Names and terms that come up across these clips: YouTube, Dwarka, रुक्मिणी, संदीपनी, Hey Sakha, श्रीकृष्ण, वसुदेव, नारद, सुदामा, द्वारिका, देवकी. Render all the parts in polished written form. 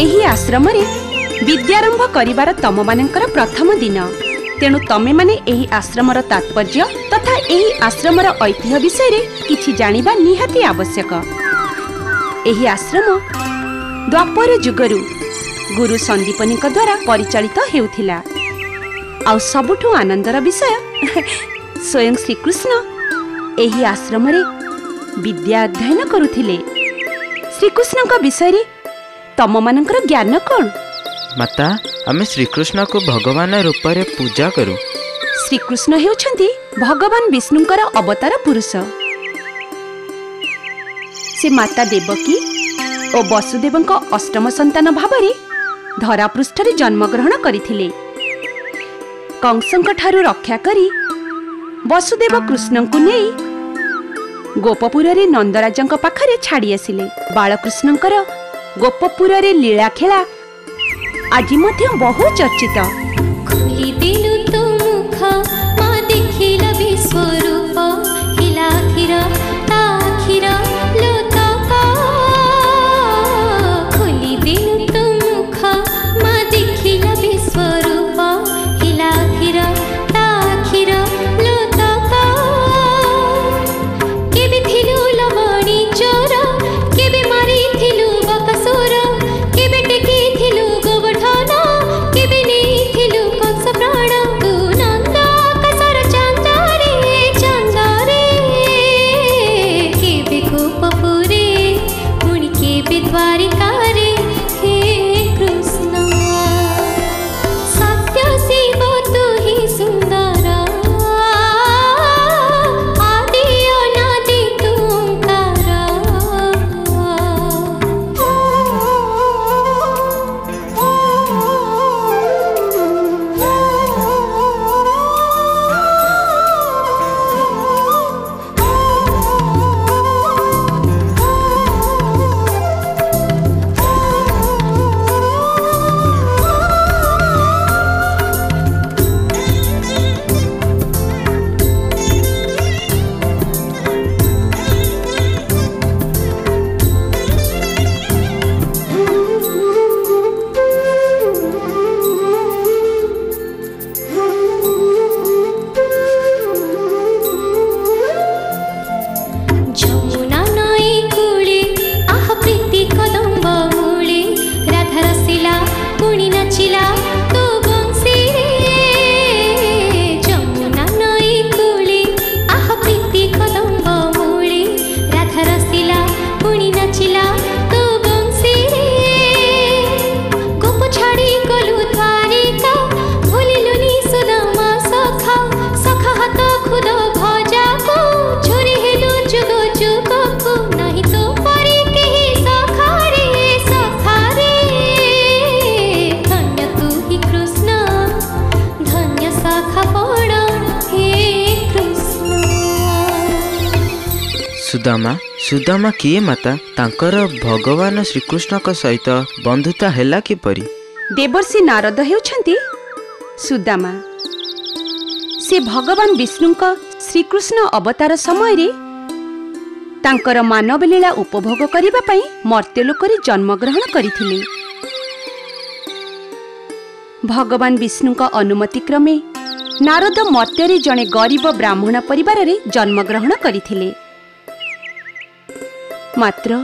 एही आश्रम विद्यारंभ करिवार तम मानकर प्रथम दिन तेणु तमे माने एही आश्रम तात्पर्य तथा एही आश्रम ऐतिह्य विषय किछि जानिबा निहाती आवश्यक। एही आश्रम द्वापर जुगरु गुरु संदीपनी द्वारा परिचालित हेउथिला। आ सबुठु आनंदर विषय स्वयं श्रीकृष्ण एही आश्रम विद्या अध्ययन करुथिले। श्रीकृष्ण विषय तम मानकर ज्ञान कौन? माता आम श्रीकृष्ण को भगवान रूप में पूजा करूँ। श्रीकृष्ण होउछंती भगवान विष्णुंकर अवतार पुरुष। से माता देवकी और वसुदेव अष्टम संतान भावरे धरापृष्ठ जन्मग्रहण करिथिले। कंसंक ठारू रक्षा करी वसुदेव कृष्ण को नहीं गोपपुर नंदराजों पाखरे छाड़ी आसिले। बालकृष्णंकर गोपपुर लीला खेला आज बहु चर्चित। सुदामा सुदामा किए माता तांकर भगवान श्रीकृष्ण का सहित बंधुता हैला किपरि? देवर्षि नारद हेउछंती सुदामा। से भगवान विष्णु का श्रीकृष्ण अवतार समय रे तांकर मानव लीला उपभोग करिबा पई मर्त्यलोक रे जन्म ग्रहण करिथिले। भगवान विष्णु का अनुमति क्रमे नारद मर्त्य रे जने गरीब ब्राह्मण परिवार रे जन्म ग्रहण करिथिले। मात्र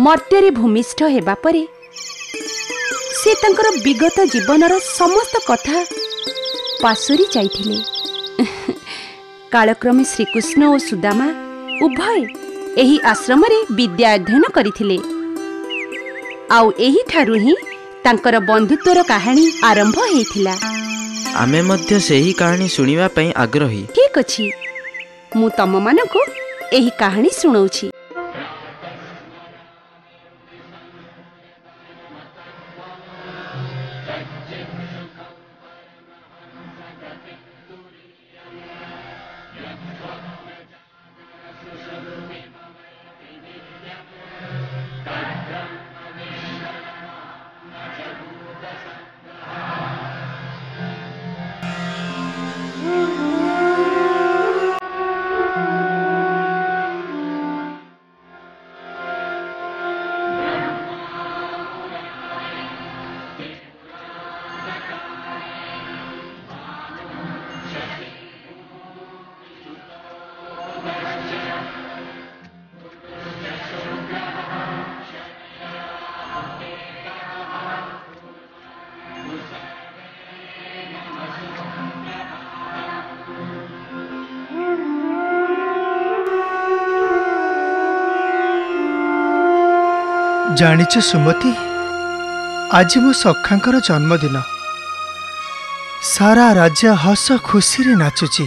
मर्त्य भूमिष्ठ हेबा परे से तांकर विगत जीवनर समस्त कथा पासुरी जाइथिले। कालक्रमे श्रीकृष्ण और सुदामा उभय एही आश्रम विद्या अध्ययन करिथिले। आउ एही ठारु ही तांकर बंधुत्वर कहानी आरंभ हेइथिला। आमे मध्य सेही कहानी सुनिबा पई आग्रही। ठीक अछि, मु तम मानकु एही कहानी सुनौछि। जानिछु सुमति, आज मो सखांकर जन्मदिन। सारा राज्य हस खुशी रे नाचुची,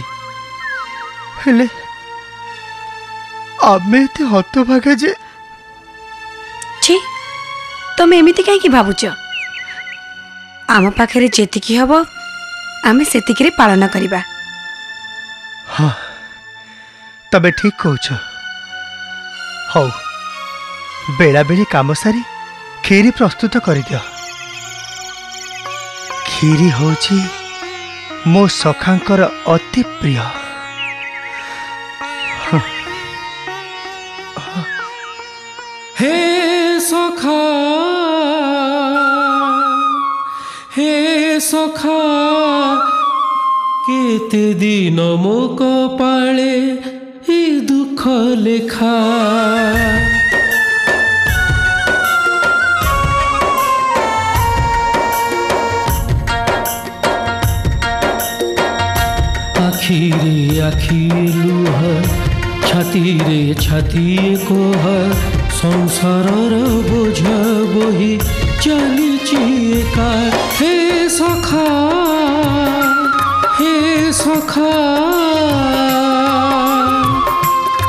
हेले आमे ते हतभागा जे। छी, तमे एमिति काहे की भाबुछ? आम पाखरे जेतिकी हबो आमे सेतिकी रे पालन करिबा। हां तबे ठीक कहछ। हौ बेला बेली काम सारी खीरी प्रस्तुत कर दियो। खीरी होची मो सखांकर अति प्रिय। हे सखा, हे सखा, केते दिन मो कपाळे ई दुख लेखा। आखिरे आखिरे लुह, छातीरे छातीए कोह, संसारर बोझ बोही चलीची एका। हे सखा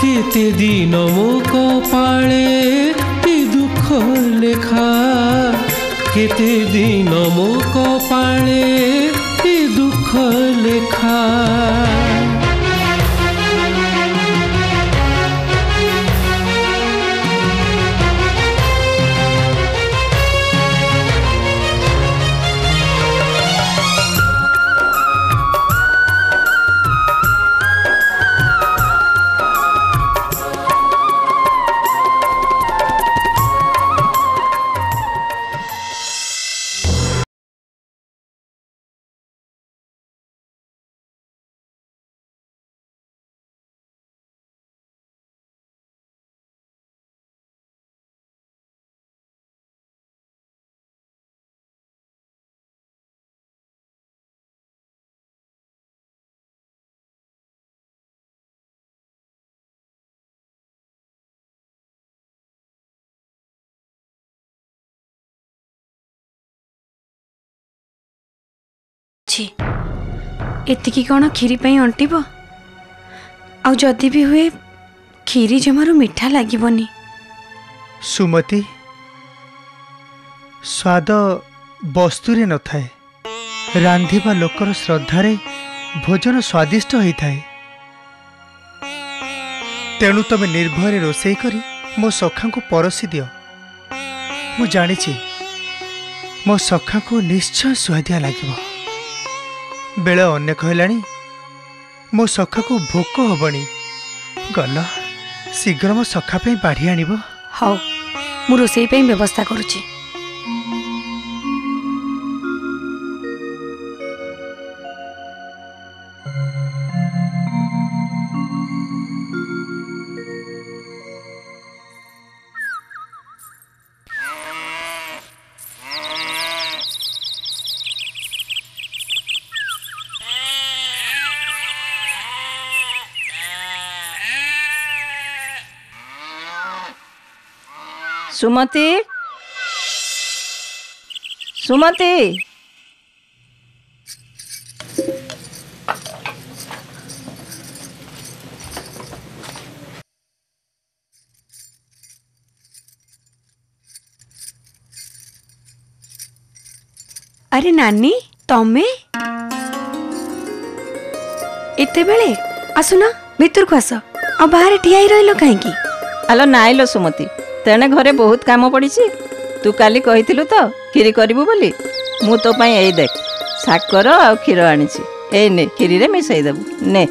केते दिन मो कपाळे ई दुख लेखा। केते दिन मो कपाळे ई दुख लेखा। एतिकी कौन खीरी पाई अंटीब? आउ जदि भी हुए खीरी जमारू मिठा लगबनी। सुमति स्वाद वस्तुरे न थाए, रांधिबा लोकर श्रद्धारे भोजन स्वादिष्ट होई थाए। तेणु तमे निर्भय रोसई करी मो सखा को परसी दियो। मु जानिछि मो सखा को निश्चय स्वादिया लागिबो। बेला अनेक होलानी, मो सखा को भोक हबनी। गल शीघ्र मो सखा पे बाढ़ी आनिब। हाउ मु रोसई पे व्यवस्था करूची। सुमति, सुमति, अरे नानी तमें एते बेले आसुना भीतर को आस। आ बाहर ठिया ही रहिलो काहेकी? आलो नाइलो सुमति, तेने घरे बहुत काम पड़ी। तू काली कहिलु तो खीरी करू बोली। मु तो पाई ए देख साकर आ खीर आनी ने खीरी रे मिसई देबू ने।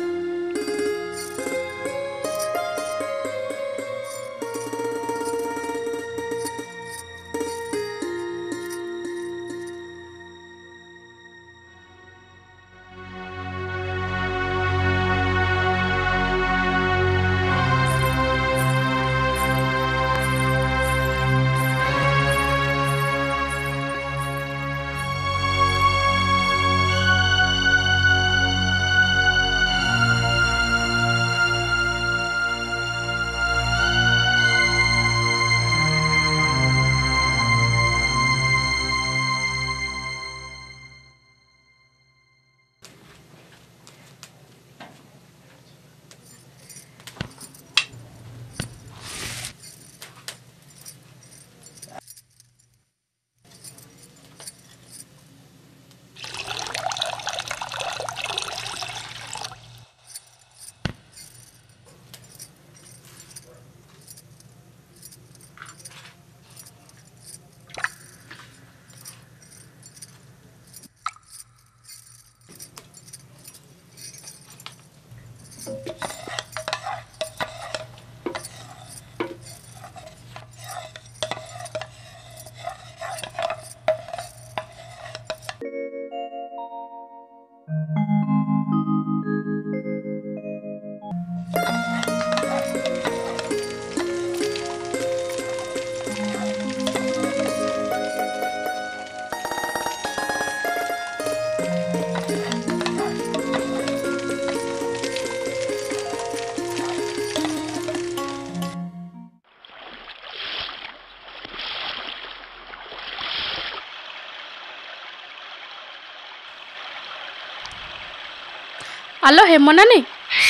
आलो हेम नानी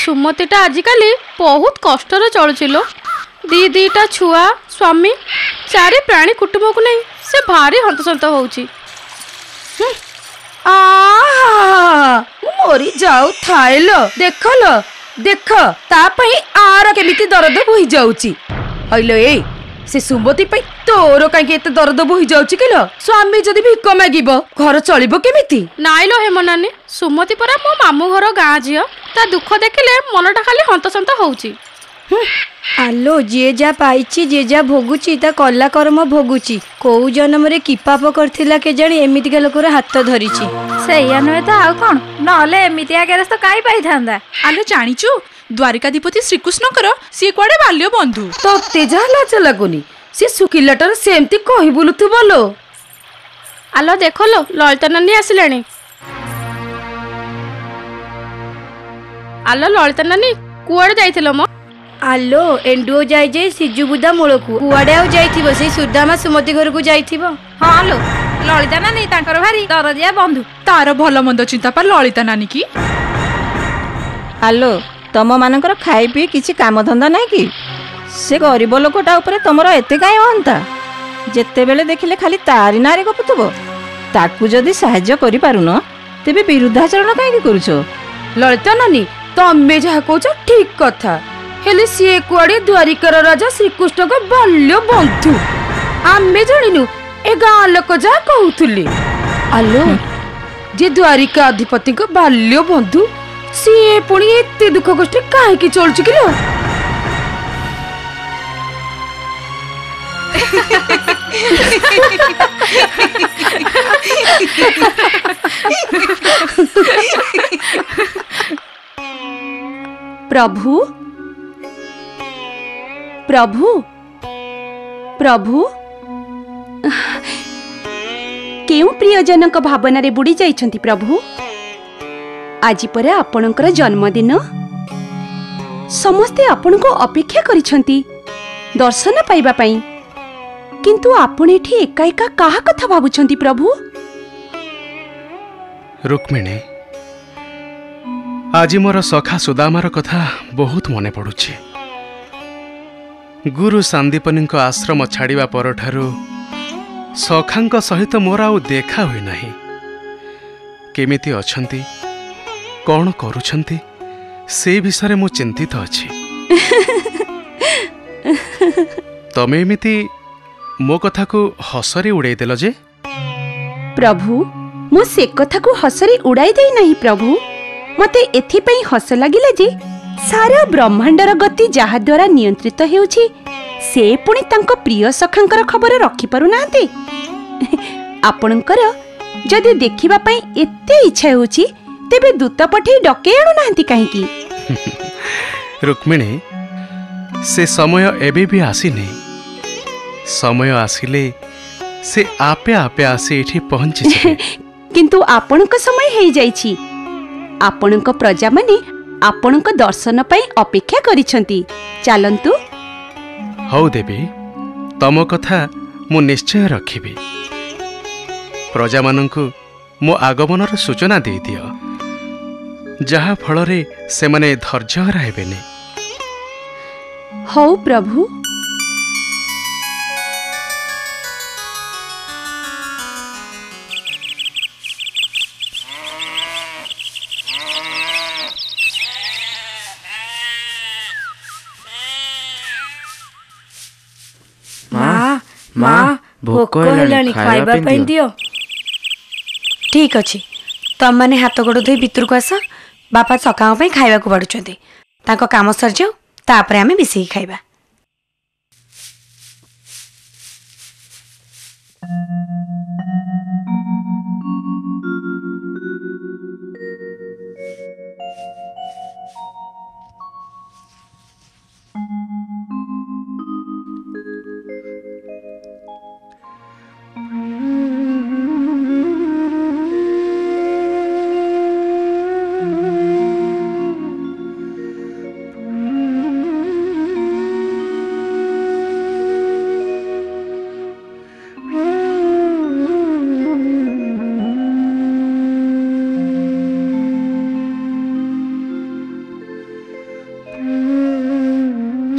सुमतीटा आजिकल बहुत कष्ट चलुचिलो दी दीटा छुआ स्वामी चारि प्राणी कुटुंब को नहीं से भारी हंतसंत होउची मरी जाऊ थाइलो देख लो देख तापई आर केमिति दर्द बोहि जाउची हइलो ए से सुमती पई तोर काई के एते दर्द बोहि जाउची किलो स्वामी जदी भिक मागिबो घर चलिबो केमिति नाइलो हेम नानी सुमती परा मो मामू घर गां जियो ता दुख देखिले मनटा खाली हंतसंत होउची आलो जे जा पाइची जे जा भोगुची ता कला कर्म भोगुची कोउ जन्म रे की पाप करथिला के जानी एमिति के लोकर हाथ धरिची सेया नय ता आ कोन नले एमिति आगेस तो काई पाई थांदा आलो जानिचू द्वारिकाधिपति श्री कृष्ण कर सी कोडे बाल्य बंधु तो तेजा लाज लागुनी सी सुकिलटर सेमती कहि बुलुथु बोलो आलो देखो लो ललिता नानी आसिलानी आलो ललिता नानी कुआडे जाइथिलो म आलो एंडुओ जाय जे सिजुबुदा मूल को कुआडे आउ जाइथिबो से सुदामा सुमति घर को जाइथिबो हां आलो ललिता नानी तांकर भारी दरदिया बंधु तार भलो मंद चिंता पर ललिता नानी की आलो तम मानकर खाई पी किछि काम धंदा नाही की से गरीब लोकटा ऊपर तमरो एते काय होंता जेते बेले देखिले खाली तारि नारे गपुतबो ताकू जदी सहाय्य करि पारुनो तेबे विरुद्धाचरण काहे की करूछो ललिता नानी तमे जहा कहछो ठीक कथा हेले सी कुआडे द्वारिकार राजा श्रीकृष्ण को बाल्य बंधु आमे जानिनु ए गाँ लोक जा कहूली आलो जे द्वारिका अधिपति को बाल्य बंधु सी पुणी एते दुख कष्ट काहे चलुच किलो प्रभु प्रभु प्रभु केउ प्रियजन को भावना रे बुड़ी जाइछंती प्रभु आजि परे आपनकर जन्मदिन समस्ते आपन को अपेक्षा करिछंती दर्शन पाइबा पई किंतु आपन एठी एका एका काहा कथा भाबुछंती प्रभु रुक्मिणी आजि मोर सखा सुदामार कथा बहुत मने पडुछी गुरु सांदीपनी को आश्रम छाड़ा पर सखा सहित मोर आउ देखा हुई ना केमिति अछंती कौन करुछंती से विषय मु चिंतित अछि तमे एमिति मो कथा को हसरे उड़ाई देल जे प्रभु मु से कथा को हसरे उड़ाई दे नहीं प्रभु मते एथि पई हस लागिला जे सारा ब्रह्मांडर गति जहा द्वारा नियंत्रित हेउछि से पुणी तांको प्रिय सखांकर खबर रखी पारु नाते आपणकर जदि देखिबा पई एते इच्छा हेउछि तेबे दूत पठे डके आनु नांती काहे की रुक्मिणी से समय एबे भी आसीनी समय आसीले से आपे आपे आसी एठी पहुंचि छै किंतु आपणक समय हेइ जाइछि आपणक प्रजा माने आपण को दर्शन पाई अपेक्षा करिछंती चालंतु हौ देवी तम कथा मु निश्चय रखिबी प्रजा माननकु मो आगमन रो सूचना दे दियो जहा फल रे से माने धैर्य रहबेनी हौ प्रभु भोक हेलानी खाइबा पई दियो ठीक अछि तम माने हाथ गोड़ धोई भितर को आस बापा सकाम पई खाइबा को बाडुचंती ताको काम सर जाऊ ता परे हमें बिसेही खाइबा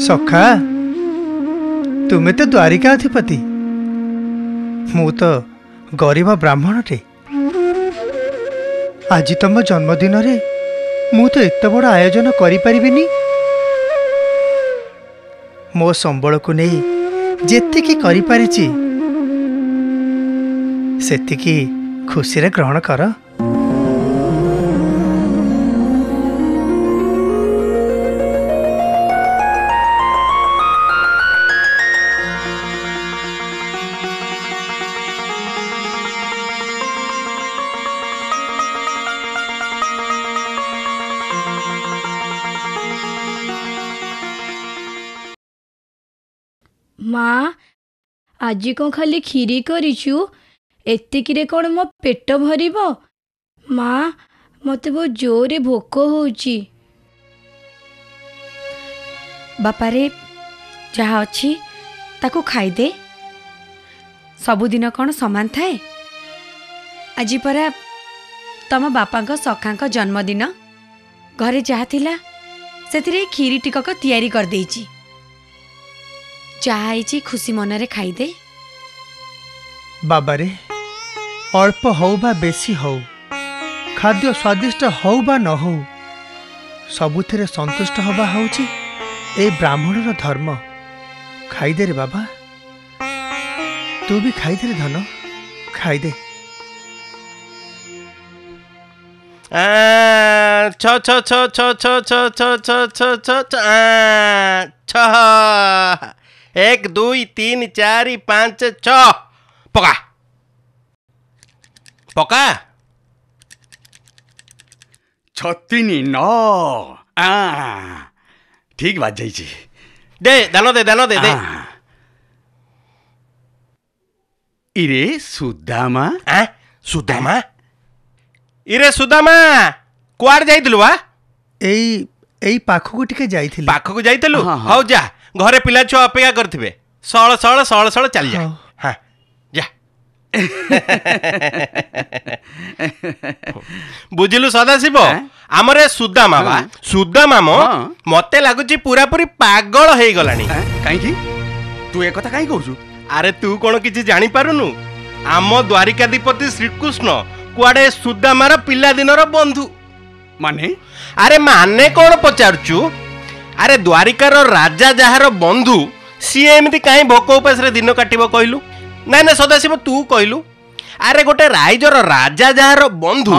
सखा तुम्हें तो द्वारिकाधिपति मु तो गरीब ब्राह्मण टे आज तुम जन्मदिन रे मु तो एत बड़ आयोजन करें मो संबल को नहीं जेतिकी करिपारिछि सेतिकी खुशी रे ग्रहण कर। माँ आज कौन खाली खीरी करू एतिकी कौन मो पेट भर माँ मत बहुत जोरे भोक होची। बापा रे जहा अच्छी ताको खाईदे सबुदिन कौन सामान थाए आज परा तम बापा सखा जन्मदिन घरे जहा थिला से खीरी टिकक तैयारी कर देची चाहे खुशी मनरे खाईदे। बाबारे अल्प हो बा बेसी हो खाद्य स्वादिष्ट हो बा न हो सबुथिरे संतुष्ट हवा होची ए ब्राह्मणर धर्म। खाईदे रे बाबा तू भी खाईदे रे धन खाईदे। छ 1 2 3 4 5 6 पका पका छत्तीनी 9 आ ठीक बात जाइए दे दानो दे दानो दे दे। इरे सुदामा आ सुदामा इरे सुदामा कुआर जाइलु वा एई एई पाखो को टिके जाइथिलु पाखो को जाइतलु हौ जा घरे पिला छुआ अपेक्षा करथिबे सळ सळ सळ सळ चल जा हां जा बुझिलु सदाशिव हमरे सुदामा बा सुदामा मते लागुची पूरा पूरी पागल हे गलानी काई की तू ए कथा काई कहउछु। अरे तू कोन किछि जानि पारुनु आम द्वारिकाधिपति श्रीकृष्ण कुआडे सुदामार पिला दिनर बंधु माने। अरे माने कोन पचारछु। अरे द्वारिकार राजा जार बंधु सी एमती कहीं भोक उपास दिन काटव कहलु ना ना सदाशिव तू कहलु। अरे गोटे राइजर राजा जार बंधु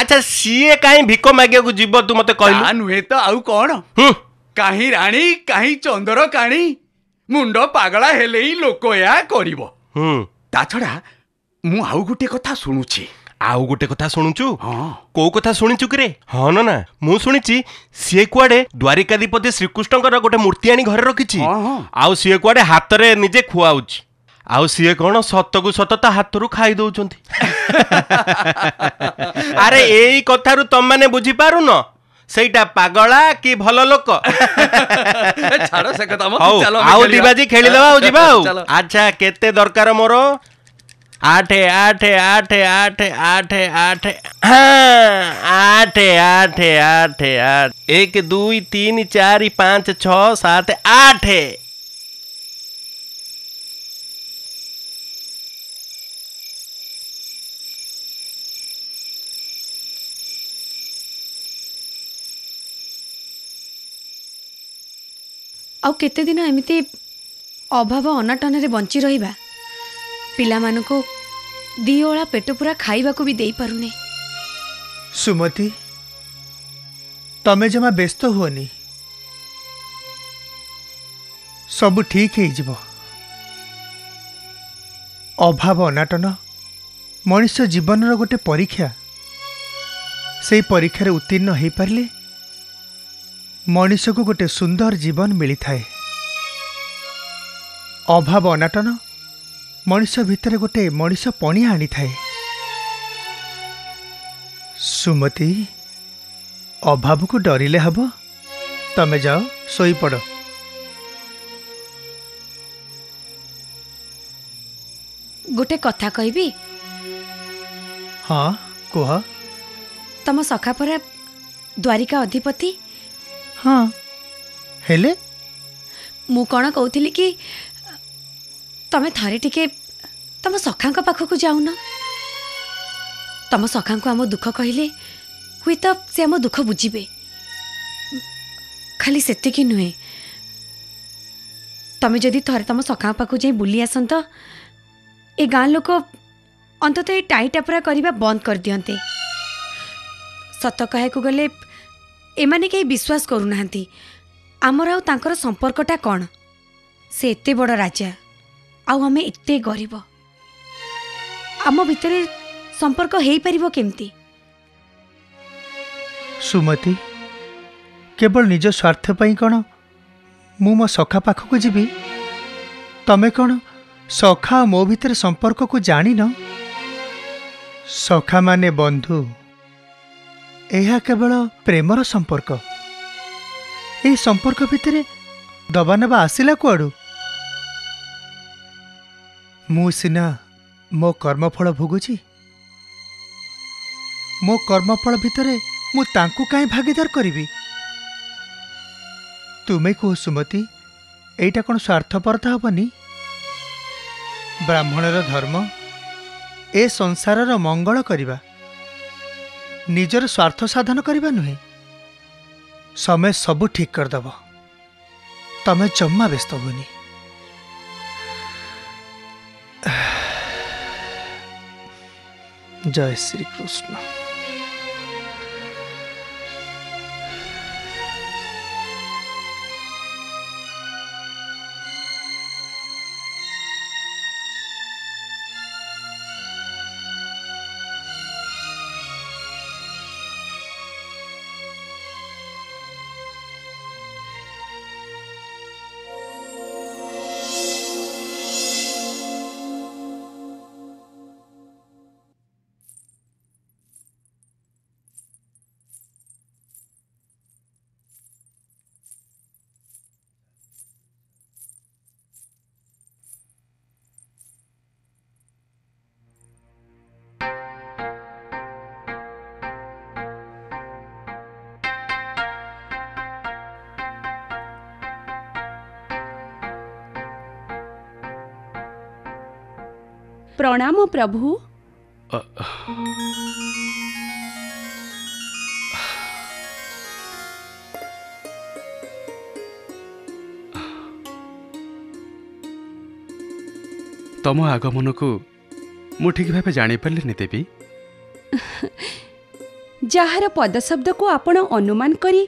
अच्छा सीए कहीं भिक मागे को जीव तू मत कहलु नुहे तो आउ कौन कहीं राणी कहीं चंदर काणी मुंड पगला हेले ही लोक या करिवो। ताछड़ा मु आउ गुटे कथा सुनुची आउ गोटे कथा शुणुचु कौ कथा शुणिचु कि रे हाँ ना मु शुणिची सी कुआडे द्वारिकाधिपति श्रीकृष्णकर गोटे मूर्ति आनी घर रखी आउ सी कुआडे हाथ रे निजे खुआउची आउ सी कौन सत को सत ता हाथ रु खाई दउचंती। अरे एई कथा रु तुम माने बुझी पारुनो सेटा पागला कि भल लोक छाड़ो से कथा मत चलो आउ दिबाजी खेली दवा आउ जीवा आउ। अच्छा केते दरकार मोर 8 8 8 8 8 8 8 8 8 8 8 8 1 2 3 4 5 6 7 8। आउ केते दिन एमिति अभाव अनाटन रे बंची रहिबा पिलामानन को दिओला पेट पूरा खाइबा को भी देई पारुने। सुमति तमे जमा व्यस्त होनी सब ठीक है जीव। अभाव अनाटन मनुष्य जीवन रो गोटे परीक्षा से परीक्षा रे उत्तीर्ण हो पारे मनुष्य को गोटे सुंदर जीवन मिली थाए। अभाव अनाटन मनुष्य भितर गोटे मनुष्य पणिया आनी थाए। सुमति अभाव को डरिले हब तमे जाओ सोई पड़। गोटे कथा कहबी हाँ कह तम सखा परा द्वारिका अधिपति हाँ हेले मु कौन कहली कि तमें थे टिके तुम सखा पाखक जाऊन तुम सखा को आम दुख कहले हुए तो से आम दुख बुझे खाली सेत नुहे तुम जदि थे तुम सखा पाखक जा बुली आस ए गाँ लोक अंततः ये टाई टापरा करने बंद कर दिंते सत कह गले एमाने कहीं विश्वास करूना आमर आर संपर्कटा कौन से एते बड़ राजा आउ आमे एते गरीब आम भीतर संपर्क हो पार केमती सुमति केवल निज स्वार्थ पई कौन मु मो सखा पाखक जीवी तमें कौन सखा मो भीतर संपर्क को जानी न सखा माने बंधु यह केवल प्रेमर संपर्क ये संपर्क भितर दबानवा आसला कुआड़ू मु सिना मो कर्मफल भोगुची मो कर्मफल भितर मु तांकु काई भागीदार करी तुम्हें कह सुमति एटा कौन स्वार्थपरता हेनी ब्राह्मणर धर्म ए संसारर मंगल करिबा निजर स्वार्थ साधन करिबा नुहे समय सब ठीक करदेव तमें जम्मा व्यस्त होनी जय श्री कृष्ण प्रणाम प्रभु तम आगमन को मु ठीक भाव जानी पारे देवी जार पदशब्द को आपण अनुमान करी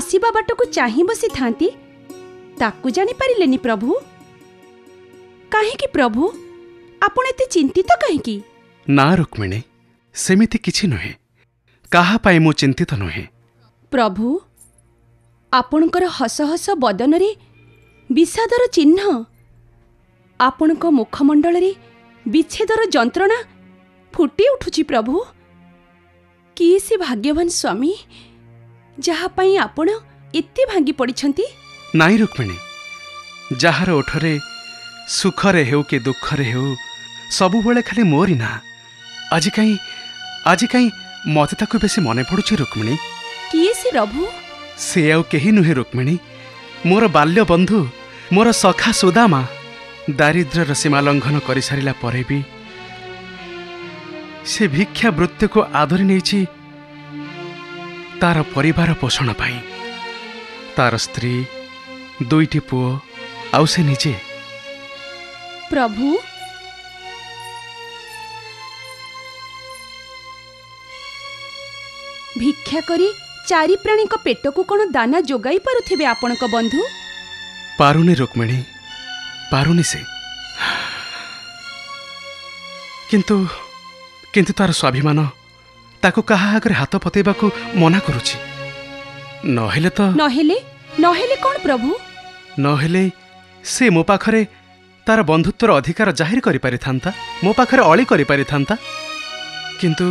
आसीबा बाट को चाह बसी थांती ताकू जानी पारिलेनी प्रभु काहे कि प्रभु आपण एते चिंतित कहीं ना रुक्मिणी सेमिति किछि नहे काहा पाई मु चिंतित नहे प्रभु आपणकर हस हस बदन रे विषादर चिन्ह आपण को मुखमंडल रे विच्छेदर जंत्रणा फुटी उठुछि प्रभु की से भाग्यवान स्वामी जहा पाई आपण एते भांगी पड़िछंती नाई रुक्मिणी जहार ओठरे सुखरे हेउ के दुखरे हेउ सबु बेले खाली मोरी ना आज कहीं मत ताकू बेसी मन पड़ुछि रुक्मिणी किए से प्रभु से आउ केही नुहे रुक्मिणी मोर बाल्य बंधु मोर सखा सुदामा दारिद्र्यर सीमा लंघन करि सारिला परे भी से भिक्षा वृत्ति को आदरि नेछि तार परिवार पोषण पाई तार स्त्री दुईटी पुओ आउ से निजे प्रभु भिक्षा करी चारि प्राणी को पेट को कौन दाना जोगाई पारुथिबे आपण को बंधु पारुनी रुक्मिणी पारुनी से किंतु तार स्वाभिमान ताको कहा अगर हाथ पतेबा को मना करूची नहेले कौन प्रभु नहेले से मो पाखरे तार बंधुत्वर अधिकार जाहिर करि पारि थांता मो पाखरे अली करि पारि थांता किंतु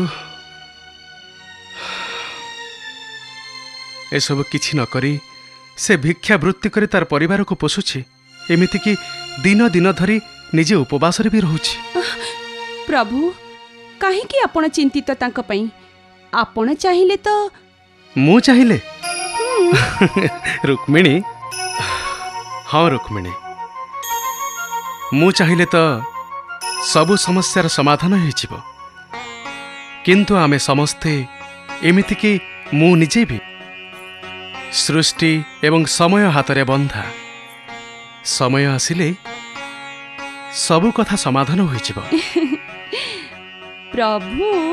ए सब किछि न करी से भिक्षा वृत्ति करी तार परिवार को पोषुछि एमिति कि दिन दिन धरी निजे उपवास रे भी रहूछि प्रभु काहे कि आपण चिंतित तांक पई आपण चाहिले तो मु चाहिले रुक्मिणी हाँ रुक्मिणी मु चाहिले तो सबु समस्यार समाधान हो किंतु आमे समस्ते एमिति कि मु निजे भी सृष्टि एवं समय हातरे बंधा समय आसिले सबु कथा समाधान हो प्रभु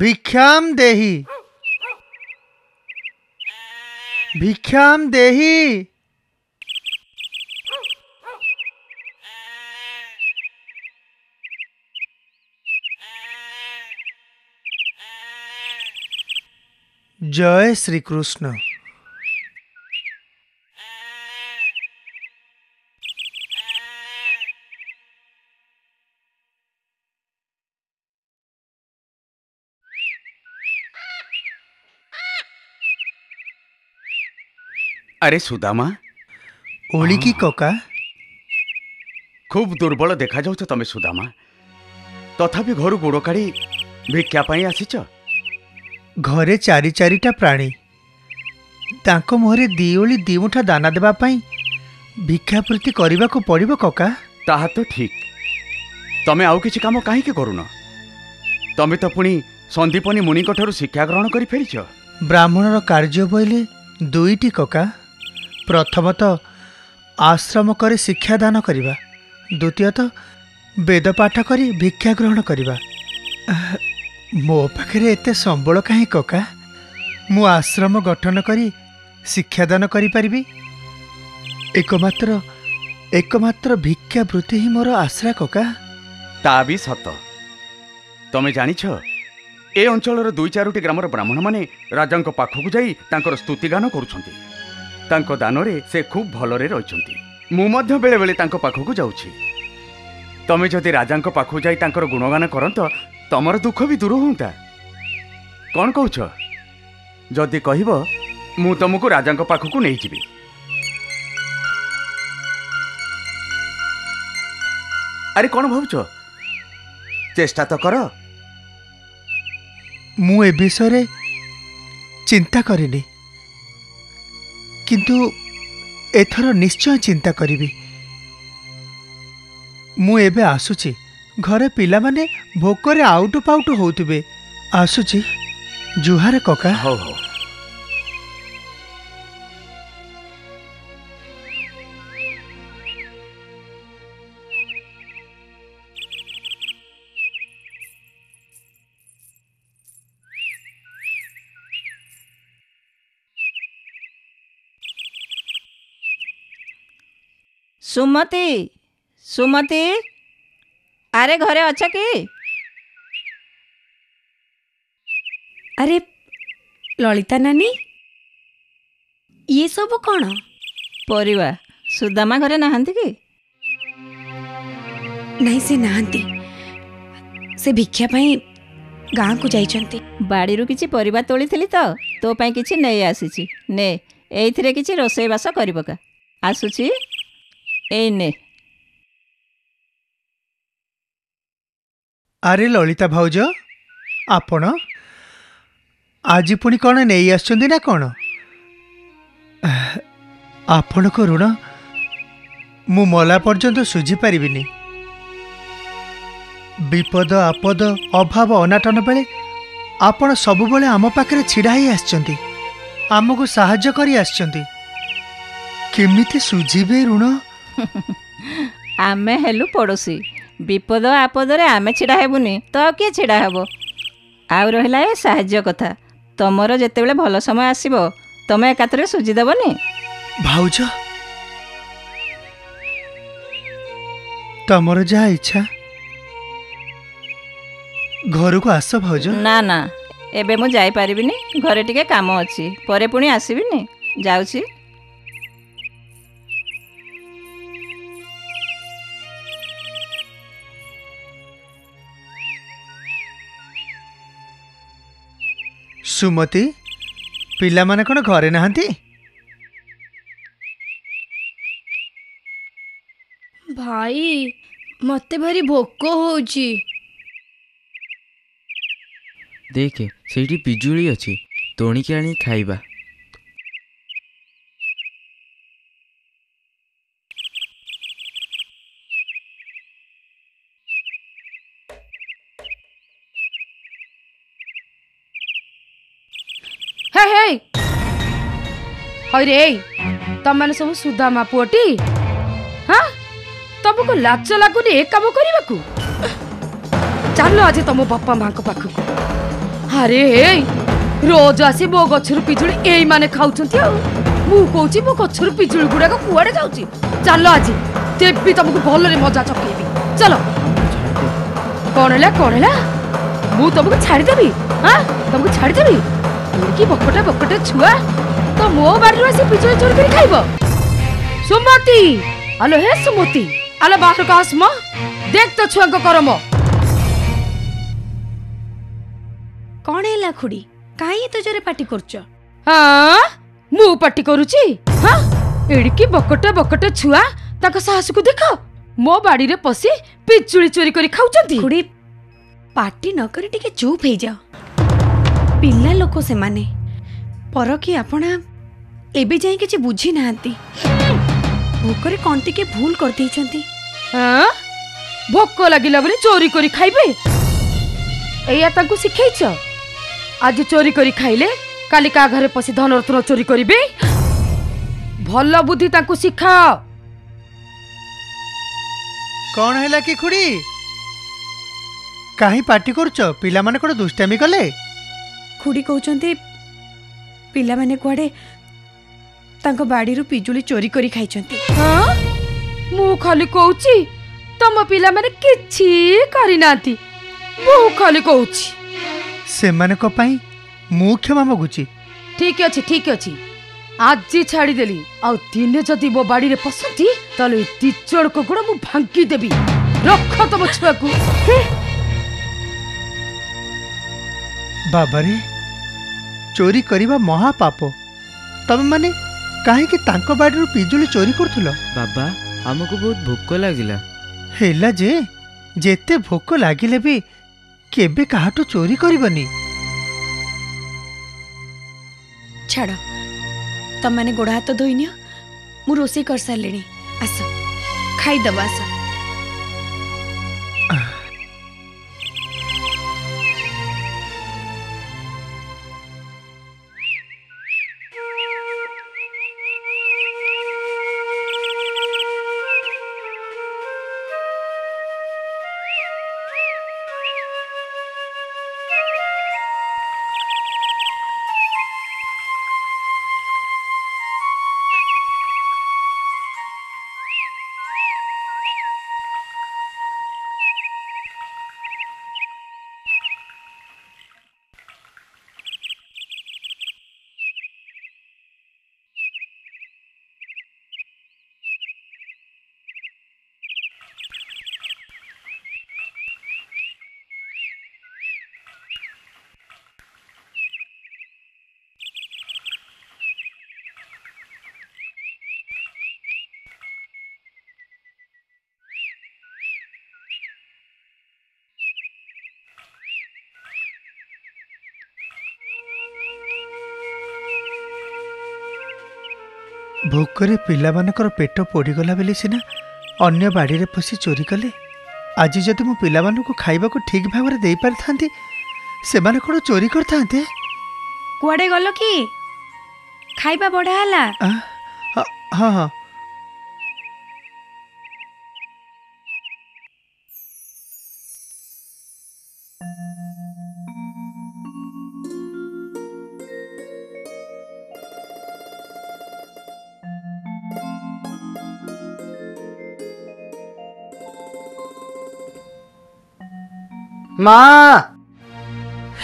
भिक्षाम देहि जय श्री कृष्ण। अरे सुदामा ओली की कोका खूब दुर्बल देखा जाओ तमे सुदामा तथापि घर गोड़ काढ़ी भिक्षा पाई आसीच। घरे चारि चारिटा प्राणी तांको मुहरे दी ओली दी मुठा दाना देबा पाई भिक्षा प्रति करबा को पड़िबो कोका। ताहा तो ठीक तमे आउ किछि काम काहे के करूना तमे तो पुनी संदीपनी मुनि कोठारु शिक्षा ग्रहण करी फेरिछ। ब्राह्मण रो कार्य बोइले दुईटी कोका प्रथमतः आश्रम करे शिक्षादान करिबा द्वितीयतः वेद पाठ करी भिक्षा ग्रहण करिबा। मो पाखरे एते संबल काहे कोका मु आश्रम गठन करी शिक्षादान करि परिबी एकमात्र भिक्षा वृत्ति ही मोर आश्रा कोका। ता भी सत तमे जानिछ ए अंचल दुई चारोटी ग्रामर ब्राह्मण माने राजा पाखक जाई स्तुतिगान करुछंती दानरे से खूब भलरे रहिछंती। मु मध्य बेले बेले तांको पाखक जाउछि तमे जदि राजा पाखक जाई तांकर गुणगान करंत तमर दुख भी दूर होंता। कौन कहछ जदि कहबो मु तुमको राजा पाखक नै जिबी। अरे कौन भावछ चेष्टा तो कर मु ए विषय चिंता करिनी किंतु एथर निश्चय चिंता करी। मु एबे आसुची घरे पिला माने भोकरे आउटु पाउटु होउतबे आसुची जुहार कोका। हो हो सुमति सुमति अरे घरे अच्छा की। अरे ललिता नानी ये सब कौन परिवा सुदामा घरे नहांती की नहीं से नहांती से भिक्षा पाई गाँ को जाइछंती बाड़ी रु किछि परिवा तोली थिली तो पाई किछि नै आसीछि ने एथिरे किछि रोसई बास करिबो का आसुछि ए ने। अरे ललिता भाउज आपण आज पुणी कौन नहीं आसुंदी ना कौन आपण को ऋण मु मला पर्यंत सुझी पारिबिनी विपद आपद अभाव अनाटन बेले आपण सब बेले आम पाखरे छिड़ा ही आसचंती आमको साहाय्य करी आसचंती केमिति सुझीबे ऋण आमे हेलु पड़ोसी विपद आपद रे आमे छिड़ा हेबुनी तो आ के छिड़ा हेबो। आउ रहिला ए सहाय्य कथा तमरो जते बेले भलो समय आसीबो तमे एकातरे सुझी देबनी। भाउज तमरो जा इच्छा घर को आसो भाउज। ना ना एबे मु जाई पारिबिनी घरे टिके काम अछि परे पुणी आसीबिनी जाउछि। सुमति पिला माने कौन घरे नहांती भाई मते भारी भोक होउची देख से पिजुड़ी अच्छी तोणिकी आनी खाइबा। हे रे तुम मैंने सब सुदामा पुटी हाँ तुमको लाज लगुनि एक कम करने चल आज तुम बापा माँ पाख। अरे रोज आसी मो गचर पिजुड़ी यही मैंने खाऊं मु कौच मो गचर पिजुड़ी गुड़ाक कड़े जाऊँगी। चल आज देवी तुमको भल मजा चकेबी। चल कौन है मु तुमको छाड़देवी। हाँ तुमको छाड़देवी कि बकटा बकटा छुआ तो मो बाड़ी आसी पिजुड़ी चोरी कर खाइब। सुमति आलो हे सुमति आलो बाहर का आसम देख तो छुआ को करम कौन है खुड़ी कहीं तो जोरे पार्टी करछ। हां मु पार्टी करूची। हां एड़ी की बकटा बकटा छुआ ताको साहस को देखो मो बाड़ी रे पसी पिजुड़ी चोरी कर खाउचंती। खुड़ी पार्टी न करी टिके चुप हे जाओ पिला लोक से माने पर कि आपना एबे जाई किछ बुझी नांती भोकरे कोंती के भूल कर दी छंती। हां भोक लागिला बरे चोरी करी खाइबे एया ताकू सिखैछ। आज चोरी करी खाइले काली का घरे पसी धन रत्न चोरी करिबे भल बुद्धि ताकू सिखाओ। कोन हैला कि खुड़ी काहे पार्टी करछ पिला माने कोड दुष्टामी कले। खुड़ी कहते पिला माने कुआडे तांको बाड़ी रु पिजुली चोरी करी खाई चंती। हाँ मु खाली कहूची तम पिला माने किछि करी नांती मु खाली कहूची से माने को पाई मु क्षमा मागुची। ठीक अछि ठीक अछि आज छाड़ी देली आ दिने जदी मो बाड़ी रे पसंती तले तिचड़ को गुड़ मु भांगी देबी। रख तम छुआ को बाबा रे चोरी करवा महापाप तब माने काहे तांको बाड़ी पिजुली चोरी करथुलो। बाबा हमको बहुत भोक लागिला हेला जे जेते भोक लागिले भी केबे काहाटो चोरी करबनी। छाड़ तब माने गोड़ हाथ धोइनियो मु रोसे कर सालेनी आस खाई दबा आस। भोकरे पिला मानकर पेट पोड़ीगला बेले सीना अन्य बाड़ी रे पसी चोरी कले। आज जदि मु पिला मानकु खाइबा को ठीक भाव रे देई पार थांती से माने कोन चोरी कर थांते। कुआडे गलो की खाइबा बडा हला। हां हां माँ,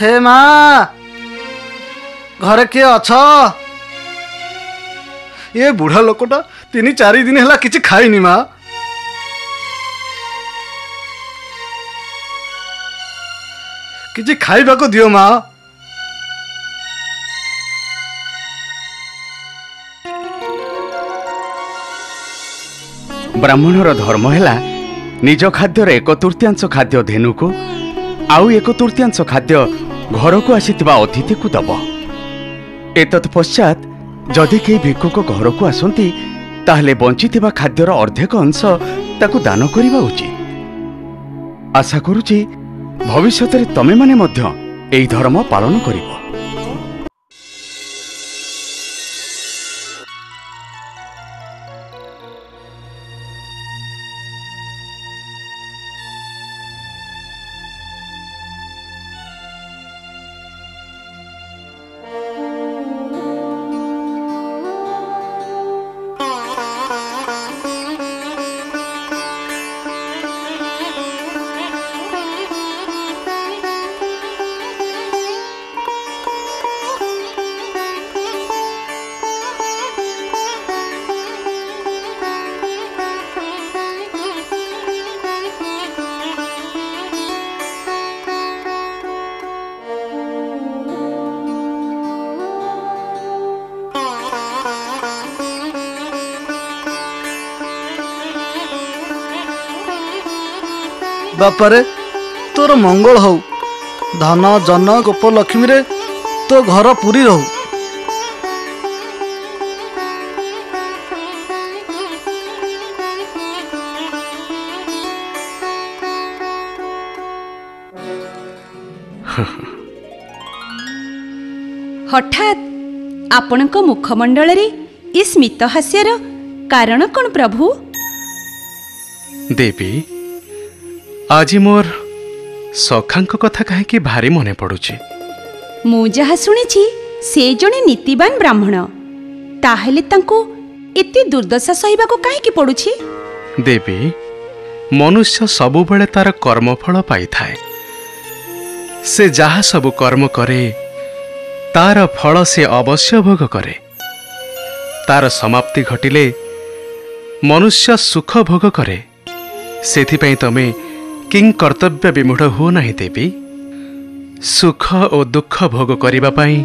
हे माँ, घरे किए अछ ये बुढ़ा लोकटा तीन चार दिन है किसी खाइनी माँ। किसी खाइबा को दियो माँ। ब्राह्मणर धर्म है निज खाद्यर एक तृतीयांश खाद्य धेनु को आउ एक तृतीयांश खाद्य घर को आसीथिबा अतिथि को दब। एतत् पश्चात जदि कई भिक्षुक घर को आसती ताहले बंचिथिबा खाद्यर अर्धेक अंश ताकू दान करिबा उचित। आशा करूची भविष्य तमे माने मध्य एई धर्म पालन करिब। बापारे तोर मंगल हो, धन जन गोप लक्ष्मी रे तो घर पूरी रहू। हठात आपण मुखमंडल रे ई स्मित हास्यर कारण कौन प्रभु? देवी आजी मोर सखांक कथा कहीं भारी मने पड़ुछी। मु जहा सुनिछि से जने नीतिवान ब्राह्मण, ताहले तांको एति दुर्दशा सहिबा को काहे की पड़ुछी? देवी मनुष्य सबु बेले तार कर्मफल पाई थाए। से जहा सबु कर्म करे तार फल से अवश्य भोग करे। तार समाप्ति घटिले मनुष्य सुख भोग करे। सेथिपई तमे किं कर्तव्य विमूढ़ हो नहीं देवी। सुख और दुख भोग करिबा पाई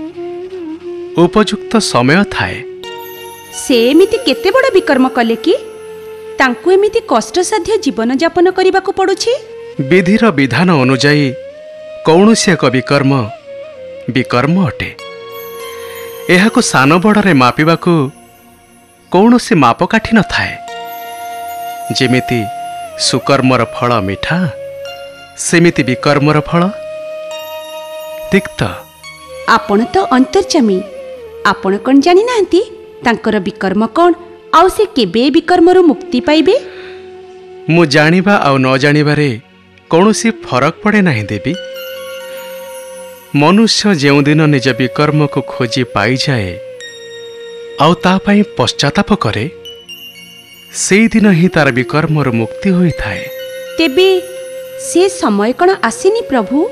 उपयुक्त समय थाए। से एमिति केते बड़ा विकर्म कले कि तांकु एमिति कष्ट साध्य जीवन यापन करिबा को पड़ुछि। विधिर विधान अनुजाई कौनसी एक विकर्म विकर्म अटे। यहा को सान बड़े मापिबा को कौनसी मापकाठी न थाए। जेमिति सुकर्मर फल मिठा सेमिति विकर्मर फल तिक्त। आपण तो अंतर्जामी, आपण कौन जानी नांती तांकर विकर्म कौन आउ से केबे विकर्मरु मुक्ति पाइबे? मु जानिबा आउ न जानिबारे कौनसी फरक पड़े नहीं देवी। मनुष्य जेउ दिन निज विकर्म को खोजी पाई जाए आउ ता पाई पश्चाताप करे सेई दिन ही तार विकर्मर मुक्ति होई थाए। तेबे से समय कण आसेनी प्रभु?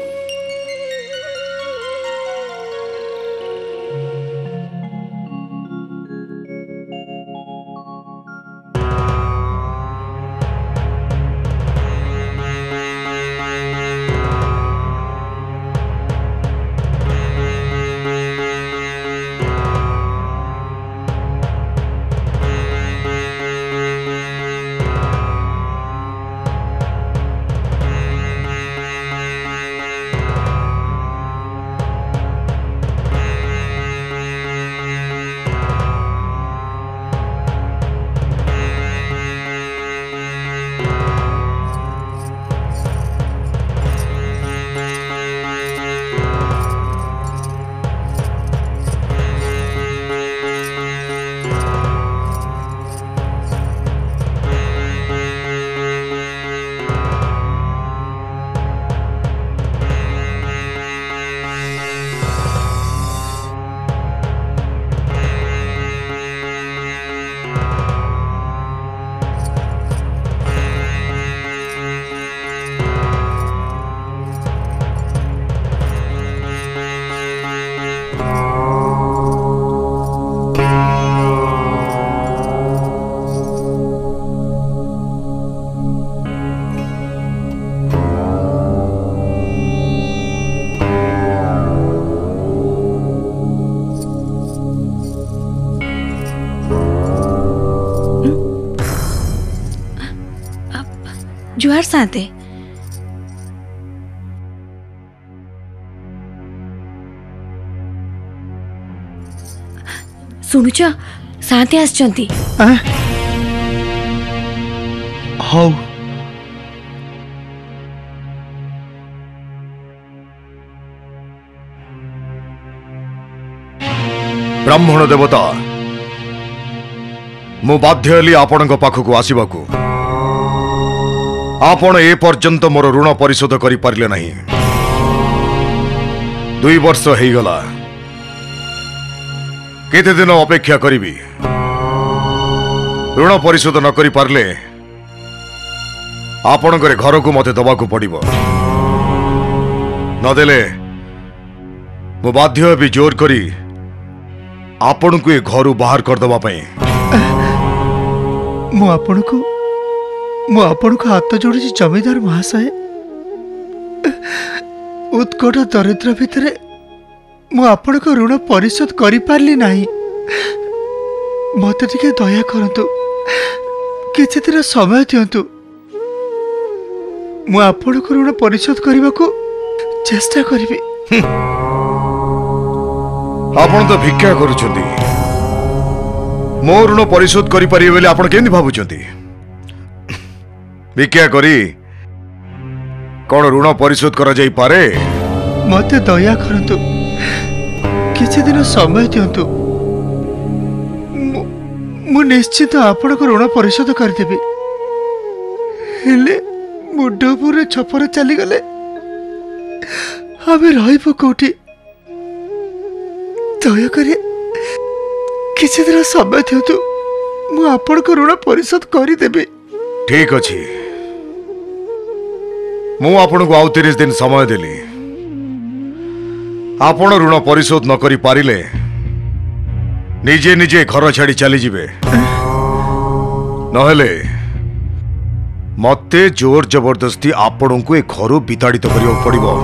जुहार साथे। शुणुच साते आछंती हाउ ब्राह्मण देवता मु बाध्यली आपण पाखक आसवाकू आपण ए पर्यंत मोर ऋण परिशोध करि पारले नाही। 2 वर्ष हेई गला केते दिन अपेक्षा करिबी ऋण परिशोध न करि पारले आपण घरे घर को मते दबाकू पड़िबो न देले मु बाध्य हेबी जोर करी आपण को ए घरु बाहर कर दबा पई। मु आपण को हाथ जोड़ी जमीदार महाशय उत्कट दरिद्र भितर मुझे को ऋण परिशोध कर पार्ली नहीं मत दया करतु किसी दिन समय दिंतु मुझे को ऋण परिशोध करने को चेष्टा करी। आपण तो भिक्षा करुछंती मो ऋण परिशोध कर पारे बोले आपण केंदी भाबुछंती भिक्षा करी कौन ऋण परिशोध करा जाई पारे मत दया करतु किसी दिन समय दिंतु मु निश्चित आपण को ऋण परिशोध करदेवि हेले मुडपुर छपर चली गले हमें रहिबो कोठी दया करे किसी दिन समय दिंतु मु आपण को ऋण परिशोध करदेवि। ठीक अछि मु आपण को आउ 30 दिन समय देली आपण ऋण परिशोध न करि पारिले निजे निजे घर छाड़ी चली जिबे नहले मते जोर जबरदस्ती आपण को ए घरु बिताड़ित करियो पड़िबो।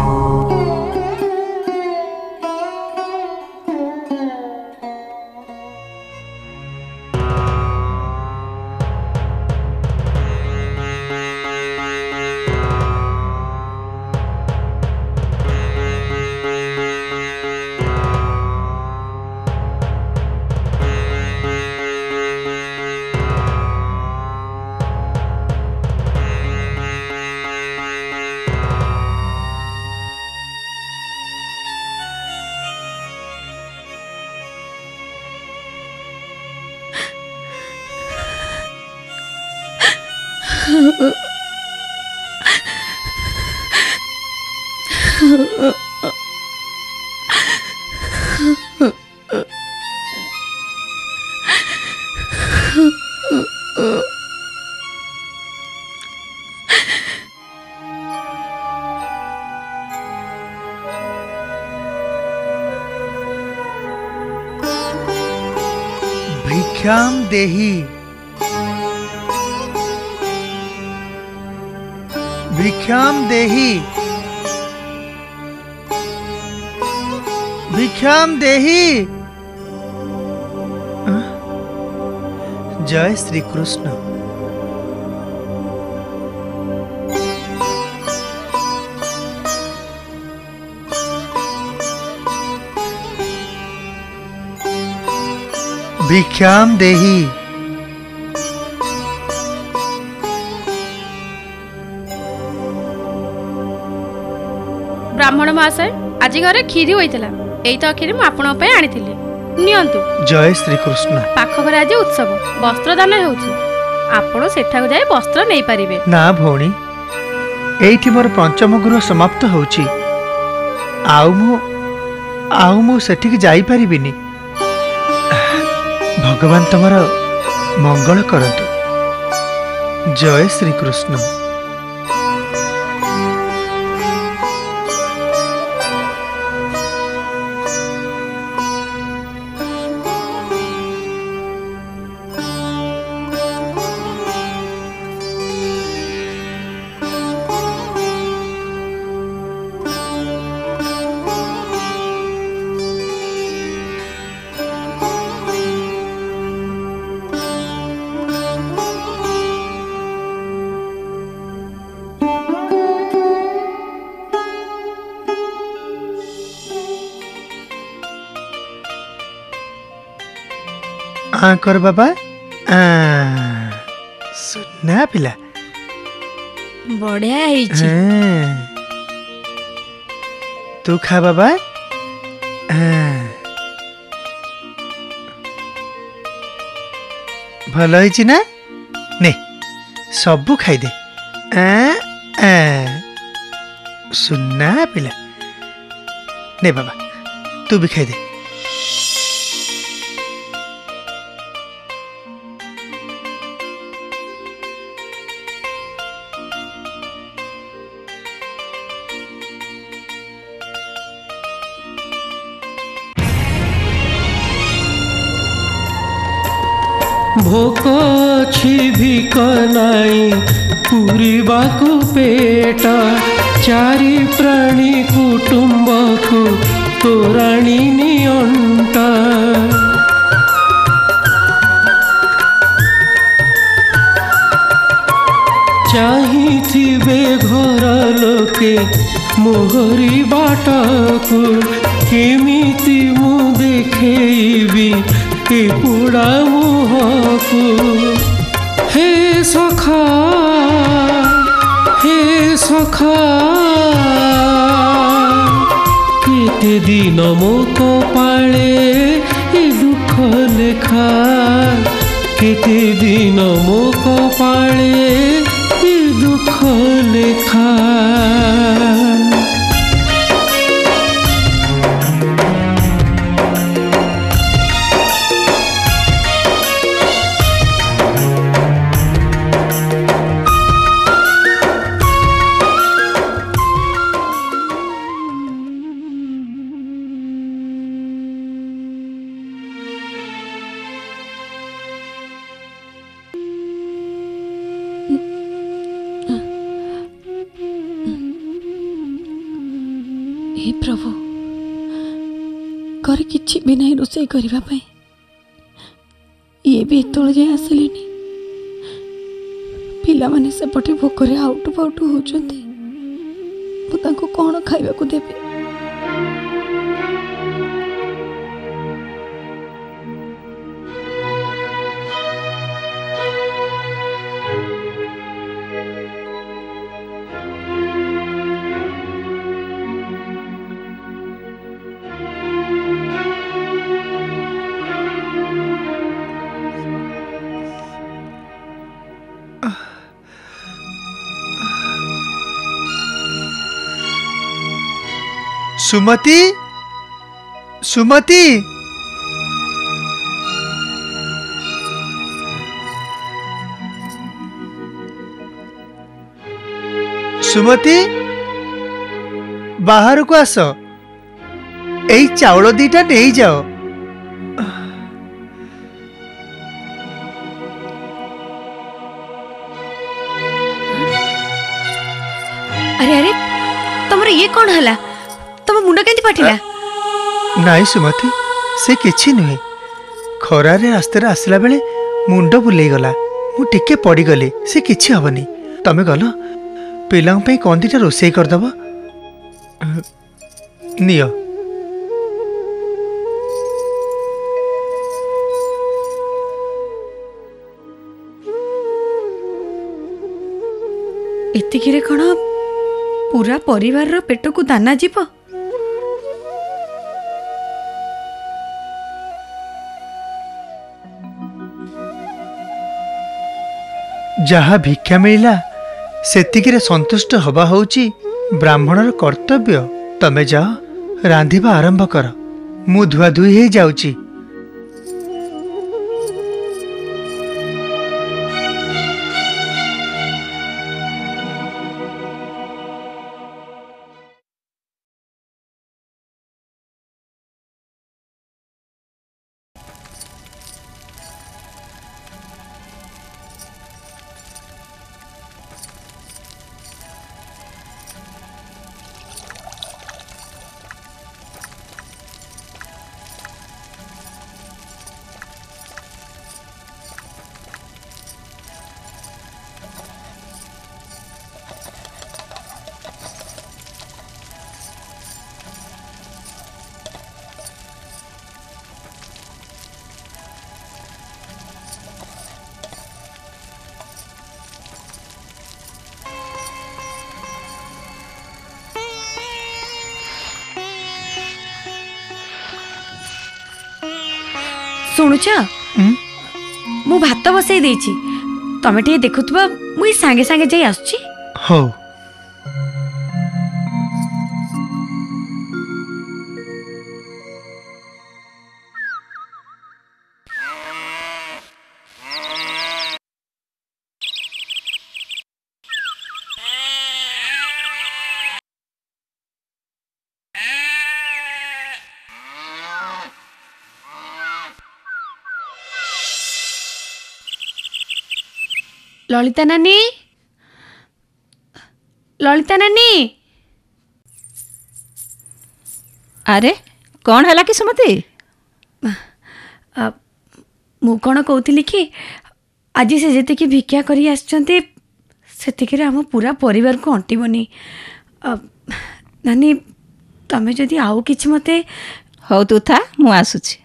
भिक्षाम देहि भिक्षाम देहि। जय श्री कृष्ण। भिक्षाम देहि ब्राह्मण महाशय आज घर खीरी होता यही तो अखिरी मुझे आनी नियंतु। जय श्री कृष्ण। पाख घर आज उत्सव वस्त्र दान हो जाए वस्त्र नहीं पारे ना भौणी एठी मोर पंचम गृह समाप्त होची आउ मु सेठी जाई पारिबिनी भगवान तुम्हारा मंगल करंतु। जय श्री कृष्ण। हाँ करो बाबा। सुना पिला बढ़िया है तू खा बाबा। भल है ना ने सबू खाईदे। सुना पिला ने बाबा तू भी खाईदे। भोको छिभिक नाई पूरीबाकु पेट चारि प्राणी कुटुंबकु तोराणी नियंट चाहिथिबे घर लोके मोहरी बाटकु केमिति मु देखेबी पुड़ा मुहकु। हे सखा हे सखा केते दिन मो कपाले ए दुख लेखा केते दिन मो कपाले ए दुख लेखा। भी नहीं रोसे करवा पाए ये भी एतल जाए आसिले पिला माने सेपटे भोकरे आउटु पाउटु होचंती तो तांको कोन खाइबा को देबे। सुमति सुमति सुमति बाहर को आस यही चावल दीटा नहीं जाओ। अरे अरे तुमर ये कौन हला मुंड फाटिला नाई सुमति से किसी नुहे खरार रास्तार आसला बेले मुंड बुलेगला मुझे पड़गली से किसी हेनी तमें गल पिला कौन दीटा रोसई करदेव नि कौन पूरा परिवार पेट को दाना जीव। जहा भिक्षा मिला सेतिकिरे संतुष्ट हवा होची ब्राह्मणर कर्तव्य। तमे जाओ रांधिबा आरंभ कर मु धुआ धुई हो जाऊची। शुणुच मु भात बसई दे तमें टे देखुव मुई सांगे सांगे जा आसुची हौ ललिता नानी, ललिता नानी। अरे कौन है कि सुमति मु कौन कहती कि आज से जी भिक्षा करम पूरा परिवार को अंटबनी नानी तमें जदि आउ कि मत हौ तू था मु आसुची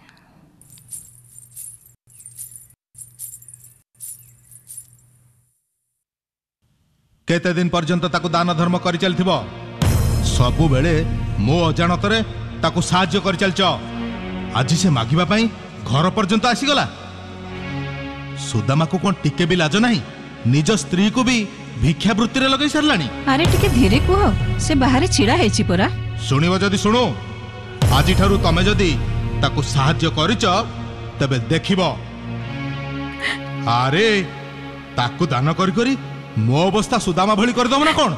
केते दिन पर्यंत ताकु दान धर्म करि चल थिबो सबु बेले मो अजाणत रे ताकु साहाय्य करि चलछ आज से मागिबा पई घर पर्यंत आसी गला सुदामा को कोन टिके भी लाज नाही निज स्त्री को भी भिक्षा वृत्ति रे लगै सरलाणी अरे टिके धीरे को से बाहर छिड़ा हेची परा सुनिबो जदी सुनो आज थारु तमे जदी ताकु साहाय्य करिछ तबे देखिबो अरे ताकु दान करी मो अवस्था सुदामा भली कर दम ना कौन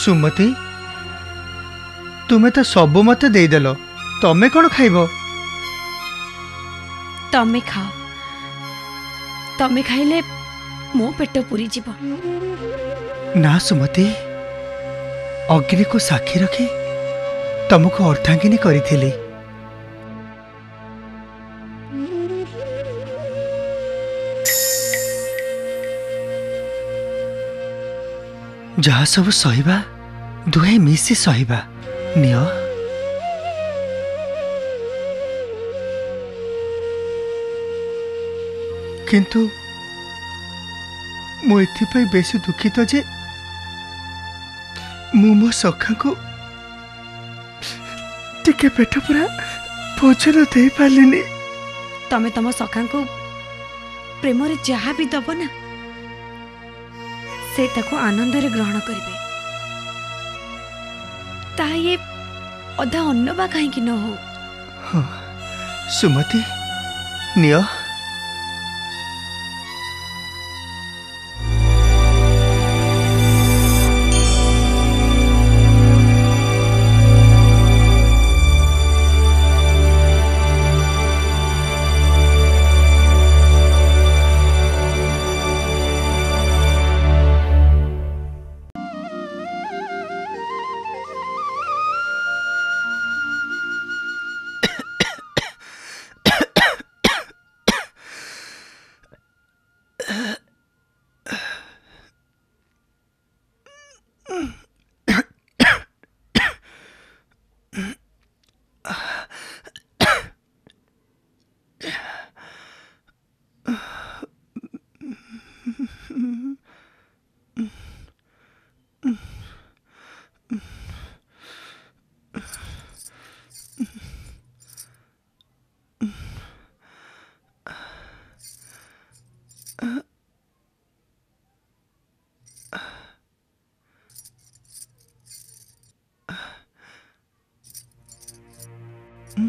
सुमति तुम्हें तो सब मत देदेल तमें कौन खाइब तमें खाओ तमें खाइले मो पेट पूरी जीव ना सुमति अग्नि को साक्षी रखी तुमको अर्थांगिनी करी जहा सब सहबा दुहे मिसी सहबा नियो किंतु मु एथिपाई बेसी दुखित जे मु मो सखा को टिके पेट पूरा भोजन दे पालिनी तमें तम सखा को प्रेम रे जहा भी दब ना से ताको आनंद रे ग्रहण करिवे ताये अधा अन्न बा काहे कि न हो हाँ, सुमति नियो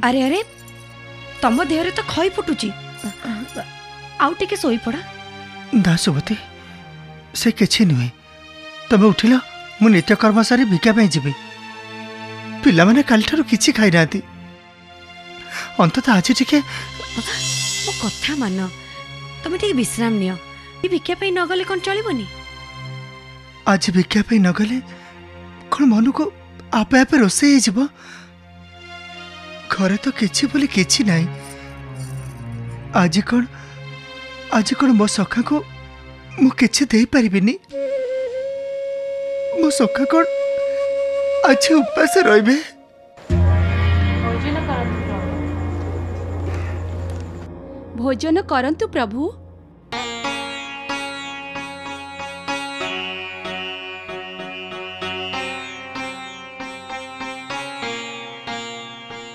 अरे अरे तम देह तो खई फुटुची आउ टिके सोई पड़ा दासुवती से किसी नुहे तबे उठिल मु नित्यकर्म सारी भिका पे जी पिला मैंने काल ठार किसी खाई ना अंतत आज टिके मो कथा मान तुम टिके विश्राम नियो भिका पे न गले कौन चलबनी आज भिका पे न गले कौन मन को आपे आपे रोसे जीव घर तो किसी बोले किसी ना आज कौन मो सखा को मु किसी दे पारिबिनी मो सखा कौन आज उपास रहिबे भोजन करंतु प्रभु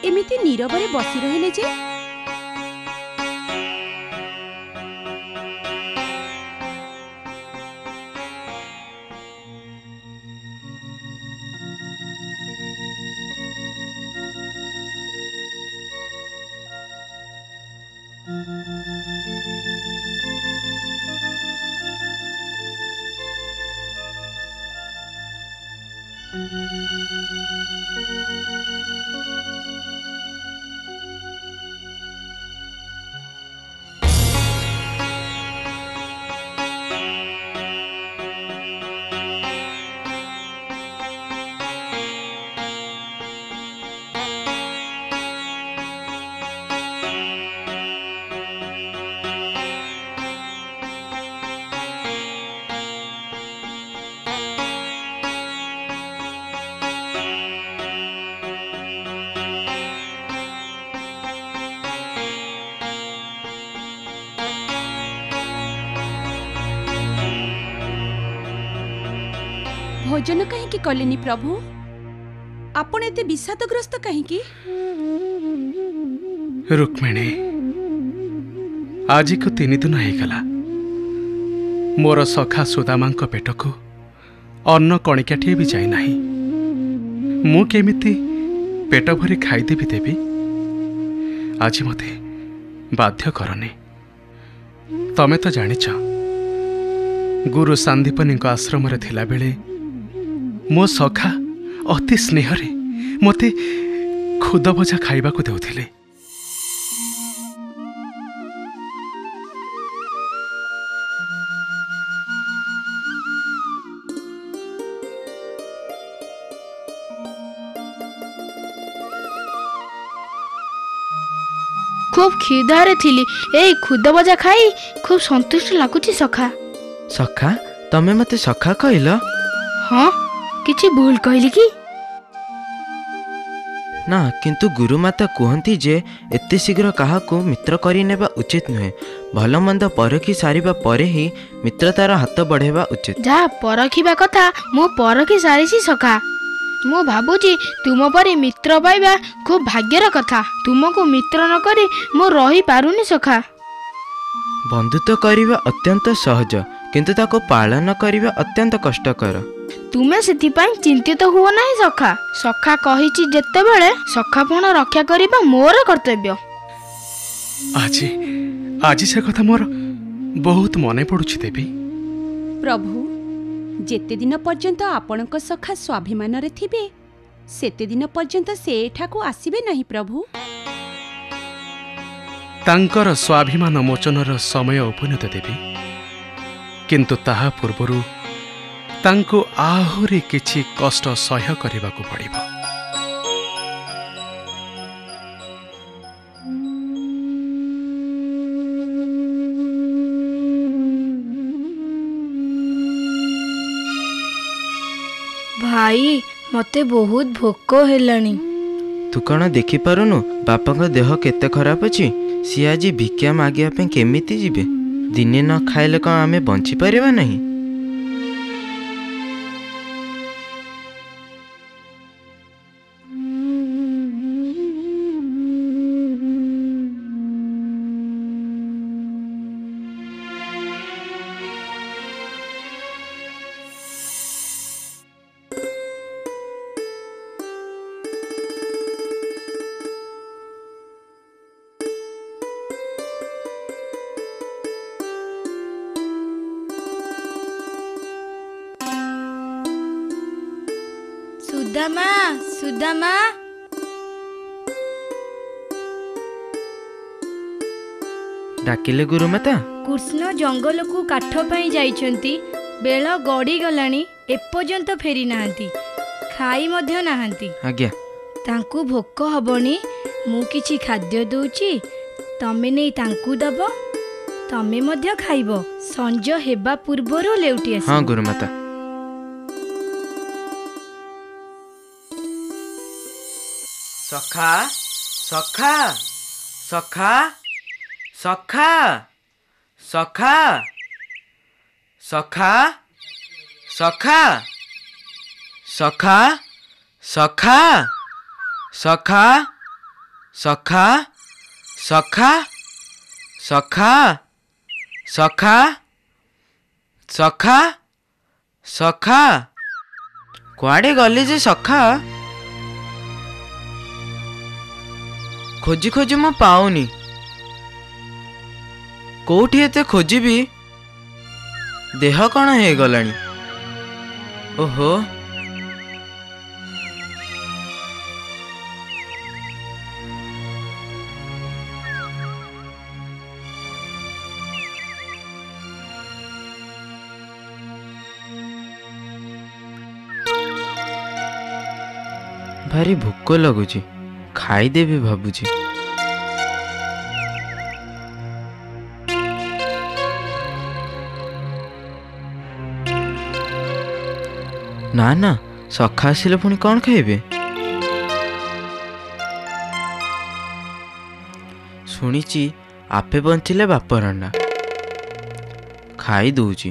एमिति नीरवरे बसी रहिले जे भोजन कहीं कले प्रभु आपण एत विषादग्रस्त कहीं रुक्मिणी आज को तीन दिन होगला मोर सखा सुदामा पेट को अन्न कणिकाटे भी जाएना मुमि पेट भरी खाईदेवी देवी आज मत बाध्य करनी तमें तो जान गुरु सांदीपनी आश्रम थिला बेले मो सखा अति स्नेह रे मते खुद भजा खाइबा को देउथिले खूब खिदारे थिली ए खुद भजा खाई खूब संतुष्ट लागुची सखा सखा तमे मते सखा कहिलो हां किसी भूल कहली कि ना किंतु गुरुमाता कहती जे एते शीघ्र क्या मित्र करेने उचित नुहे भलमंद परखी सारिबा परे ही मित्रतार हाथ बढ़ेवा उचित जा परखिबा कथा मो परखी सारी सखा मो भाबुची तुम पर मित्र पाइबा खूब भाग्यर कथा तुमको मित्र न करी मो रही पारुनी सखा बंधुत्व करवा अत्यंत सहज किंतु ताको पालन करवा अत्यंत कष्टकर तुम्हें से चिंतित तो हुआ ना सखा सखा कही जिते बेले सखापण रक्षा करवा मोर कर्तव्य आज आज से कथा मोर बहुत मन पड़ुछि देवी प्रभु जेते दिन पर्यंत आपणक सखा स्वाभिमान रे थिबे सेते दिन पर्यंत से एठाको आसीबे नहीं प्रभु तांकर स्वाभिमान मोचन रो समय उपनीत देवी किंतु ताहा पूर्वरु तांको आहुरी किछि कष्ट सह्य करबाकू पड़िबो भाई मते बहुत भोक हेलानी तू कण देखि पारुनु बापा का देह केते खराब अछि सी आज भिक्षा मागिया पे केमिति जीवे दिने न खाइले कण आमे बंची परिबा नहीं सुदामा, सुदामा। डाकिले गुरुमाता। कृष्ण जंगल को काठ पाई जाइछंती, बेल गड़ी गलानी, एपर्यंत फेरी नाहंती, खाई मध्य नाहंती। आज्ञा। तांकू भोक हबनी, मु किछि खाद्य दउची, तमे नै तांकू दब, तमे मध्य खाइब, संज हेबा पूर्वरो लेउटी आसी। हां गुरुमाता। सखा, सखा, सखा, सखा, सखा, सखा, सखा, सखा, सखा, सखा, सखा, सखा, सखा, सखा, सखा, सखा। कुआड़े गली जे सखा, खोजी खोजी मो पाऊनी, कोठी एते खोजी भी देह कण हे गलानी। ओहो भारी भूक लगुची, खाईदेवी भावुची। ना ना सखा आसिले पुणी कौन खाइबे? सुनीची आपे बंचिले बाप रंडा, खाई दूची।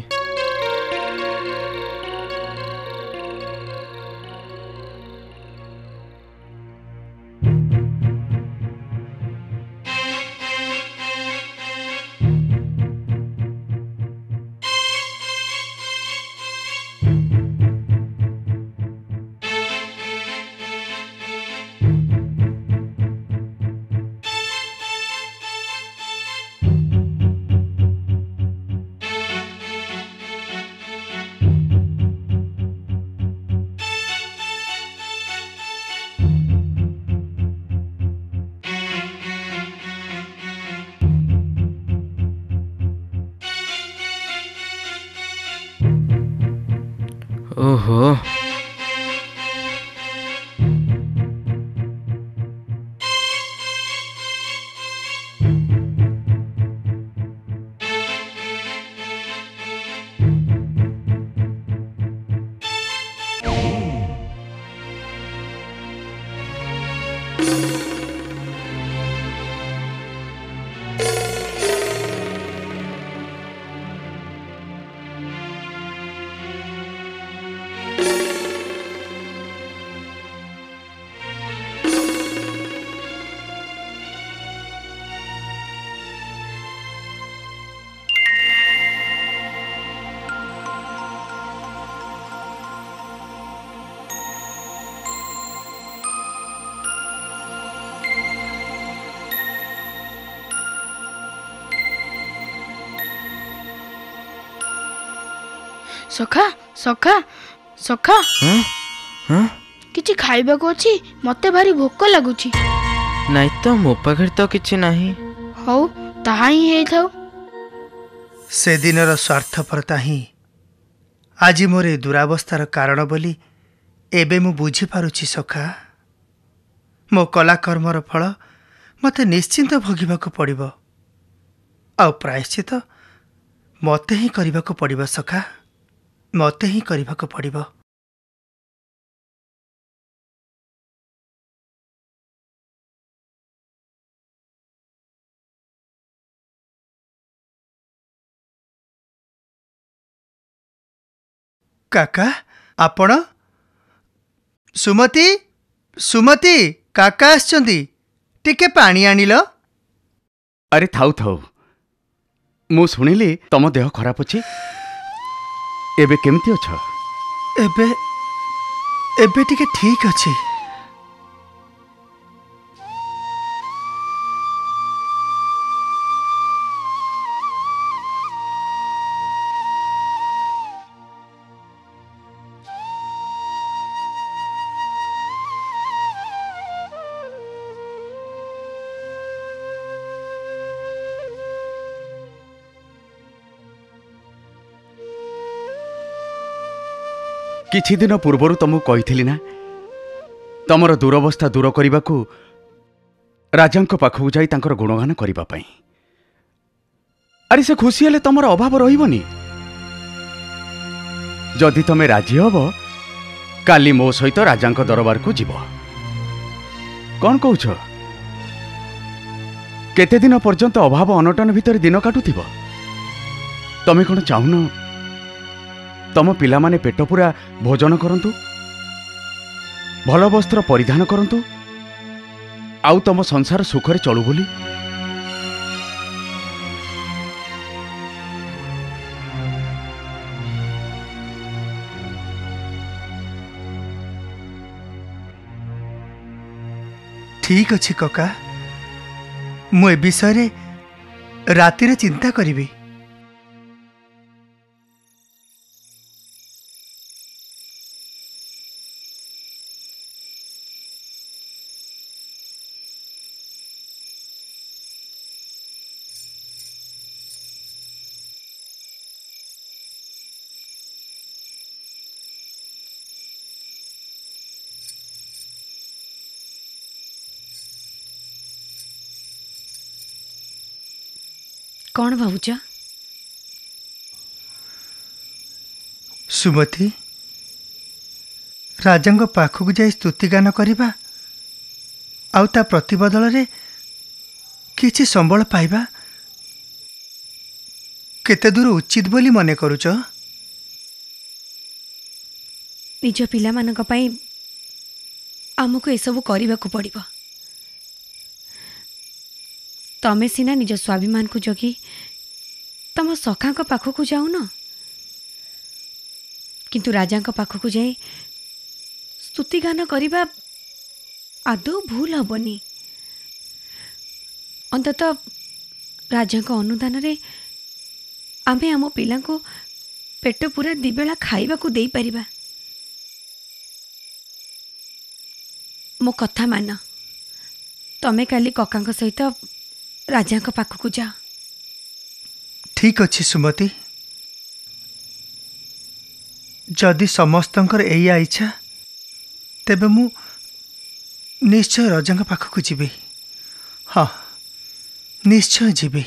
ओहो सखा, सखा, सखा। हाँ? हाँ? किछि खाइबा को अछि, मते भारी भूख लागुछि। नाइ तो मो पाखर तो किछि नाही। हौ ताही हे थाउ। से दिनर स्वार्थपरता ही आज मोर ए दुरावस्थार कारण बोली एबे मु बुझी पारुछि सखा। मो कलाकर्मर फल मते निश्चिंत भोगिबाको पड़िबो, आ प्रायश्चित मते ही करिबाको पड़िबो सखा, मते ही करिबाको पड़िबो। काका आपण सुमति, सुमति काका आछंती, टिके पानी आनिलो। अरे थाउ थाउ, मु सुनिली तम देह खराब अछि, एबे केमती अछ? एबे एबे टिके ठीक अछि। किछिदिन पूर्वरु तुमको कही ना तुमर दुरवस्था दूर करने को राजा पाखक जाई गुणगान करने। अरे से खुशी हेले तुम अभाव रही जदि तुम्हें राजी हब काली मो सहित राजा दरबार को जीव। कौन कौच केते दिन पर्यंत अभाव अनटन भीतर दिन काटुथिबो तमे कोन चाहुनो तम पिला माने पेट पूरा भोजन करंतु भल वस्त्र परिधान करंतु आउ तम संसार सुखरे चलु बोली। ठीक अछि कका मु ए विषय रे राति रे चिंता करिबे। कौन भाऊजा सुमति राजा पाखक जा स्तुतिगान करवा आता प्रतिबदल रे किसी संबल पाइबा केते दूर उचित बोली मने करूच। निज पिला मानक पई आमको ए सब करने को पड़िबो। तमें सीना निज स्वाभिमान को जगी तम सखा पाखक जाऊन किंतु राजा पाखक जाए स्तुतिगान करवा आदौ भूल हेनी। अंतत राजा अनुदान रे आमे आम पिला को पेट पूरा दिबेला खाइबा को दे परिबा। मो कथा मान तमें काली कका सहित राजा को पाखक जा। ठीक अच्छे सुमति जदि समस्त एया इच्छा तेबे मु निश्चय राजा पाखक जीवी। हाँ निश्चय जीवी।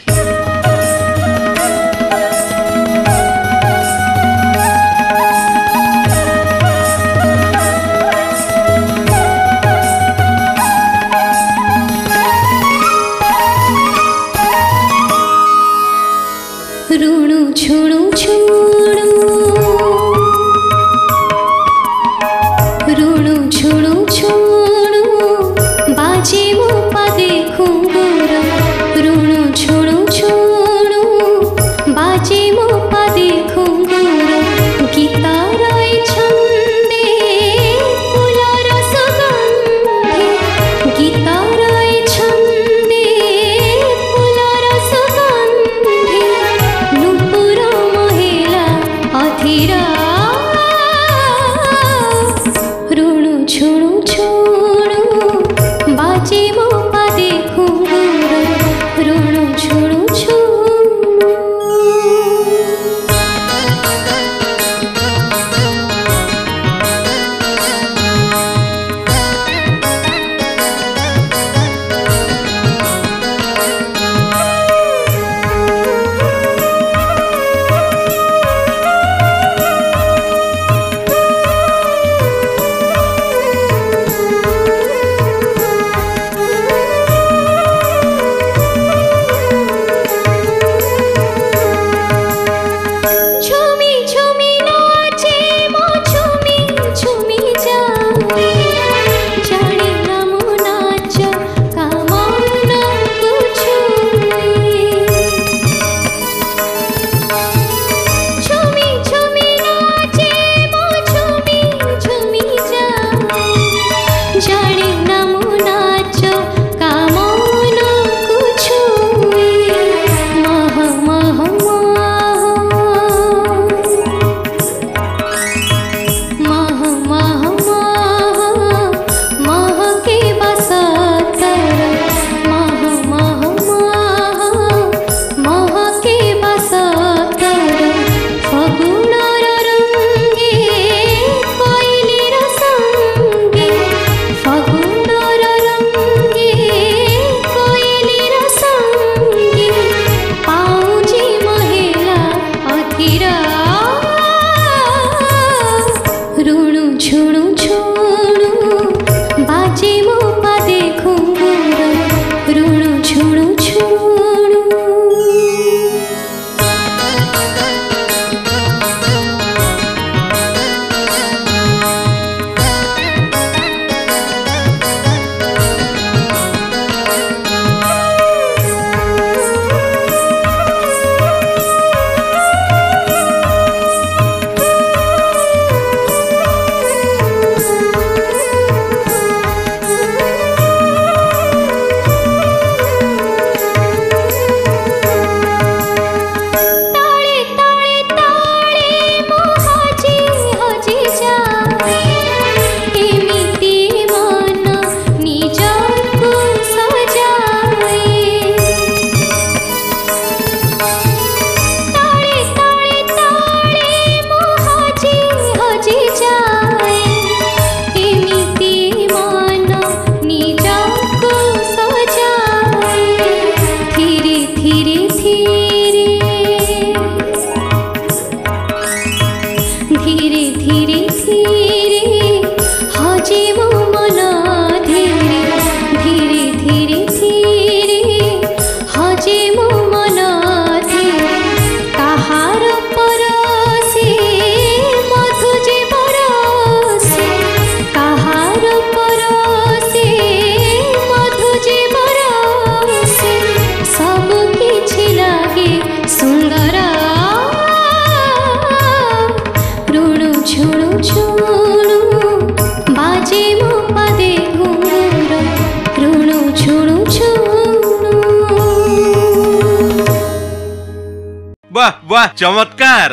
वाह वाह चमत्कार।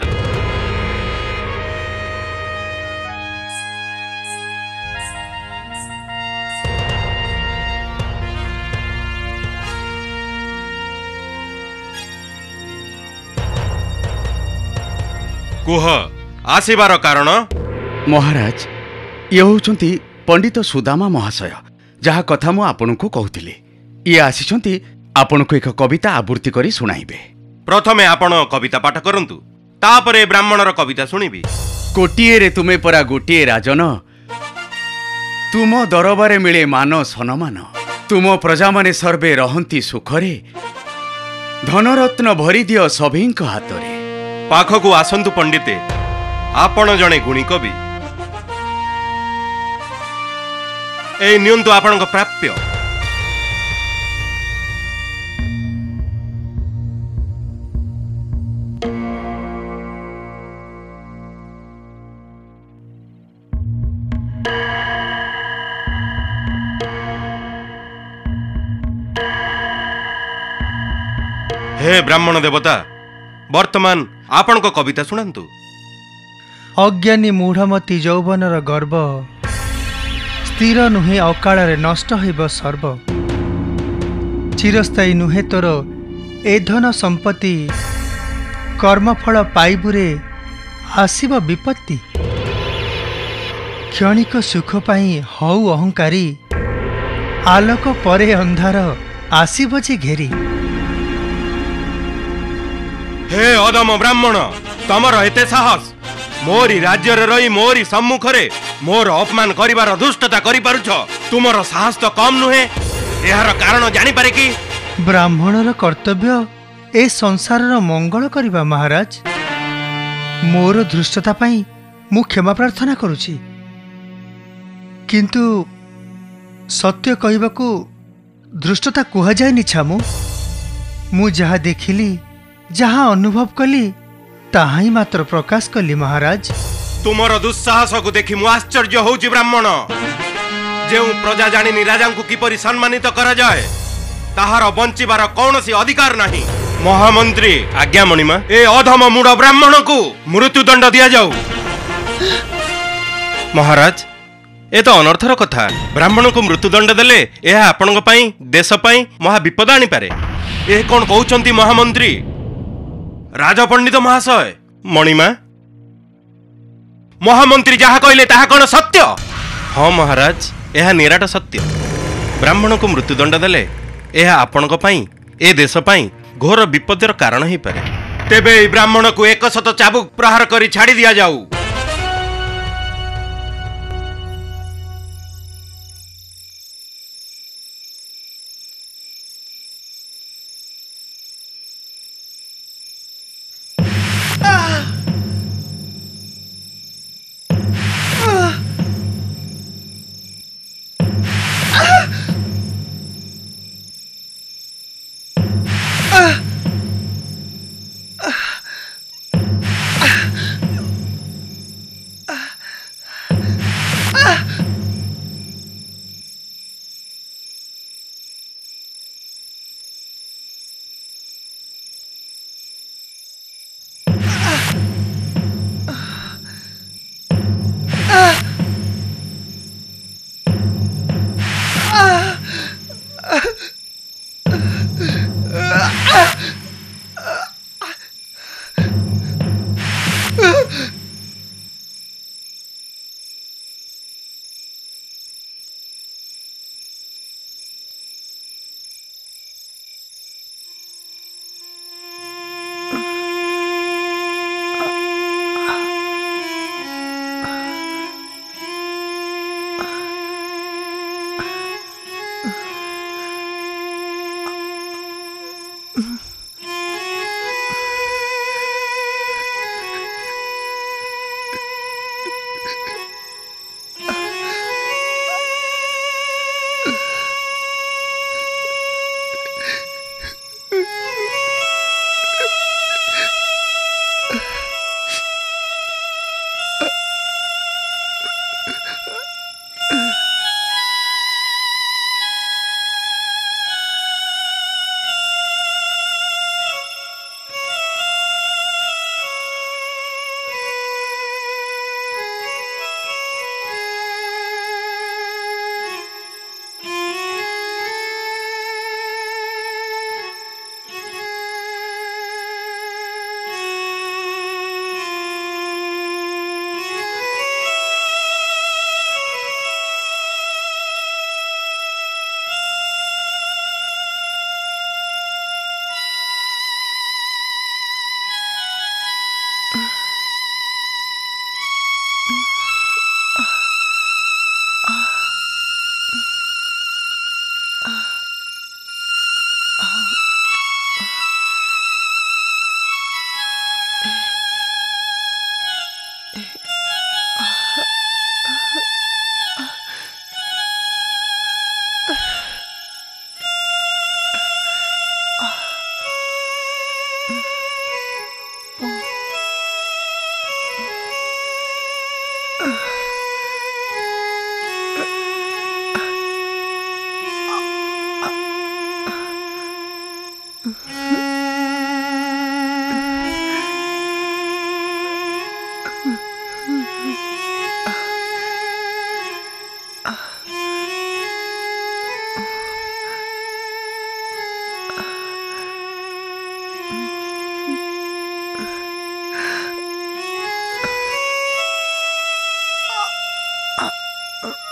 कुह आसिबार कारण? महाराज ये होचंती पंडित सुदामा महाशय, जहा कथा मु आपनकु कहूतिली। ये आसिचंती आपनकु एक कविता आवृत्ति करी सुनाइबे। प्रथमे आपण कविता पाठ करंतु, तापरे ब्राह्मणर कविता सुनिबी। कोटिए रे तुमे परा गोटिए राजन, तुम दरबारे मिले मान सनमान, तुम प्रजा माने सर्वे रहंती सुखरे, धनरत्न भरी दियो सभिंक हातरे। पाखकु आसंतु पंडिते, आपण जणे गुणी कवि। ए नियंतु आपण प्राप्य। हे ब्राह्मण देवता, वर्तमान आपण को कविता सुनंतु। अज्ञानी मूढ़मती यौवनर गर्व, स्थिर नुहे अकाल रे नष्ट होइबो सर्व, चिरस्थायी नुहे तोर ए धन संपत्ति, कर्मफल पाइबुरे आसीबो विपत्ति, क्षणिक सुख पाई हऊ अहंकारी, आलोक परे अंधार आसीबो जे घेरी। हे अदम ब्राह्मण, तमर एते साहस, मोरी राज्य रे रही मोरी सम्मुख रे मोर अपमान करिवार दुष्टता करि पारुछ, तुमर साहस तो कम नुहे। एहार कारण जानि पारे कि? ब्राह्मण रो कर्तव्य ए संसार रो मंगल करिवा। महाराज मोर दुष्टता पई मु क्षमा प्रार्थना करूची, किंतु सत्य कहिबाकू दुष्टता कुहा जाय नि छामु। मु जहा देखिली, जहाँ अनुभव कली, ताहा ही मात्र प्रकाश कली। महाराज तुमर दुस्साहस को देखि मु आश्चर्य होउची। ब्राह्मण जे प्रजा जानी राजा को किपरि सम्मानित करा जाए, ताहार बंचिबार कोनोसी अधिकार नाही। महामंत्री आज्ञा मणिमा, ए अधम मूड ब्राह्मण को मृत्युदंड दिया जाऊ। महाराज ए तो अनर्थर कथा, ब्राह्मण को मृत्युदंड देले एहा आपनक पई देश पई महा विपद आनी पारे। ए कोन कहउचंती महामंत्री? राजपंडित महाशय मणिमा, महामंत्री जहा कहले ताहा कोन सत्य? हाँ महाराज, यह निराट सत्य। ब्राह्मण को मृत्युदंड देले यह आपनक पई ए देश पई घोर विपदर कारण ही पारे। तेबे ब्राह्मण को 100 चाबुक प्रहार करी छाड़ी दिया जाऊ।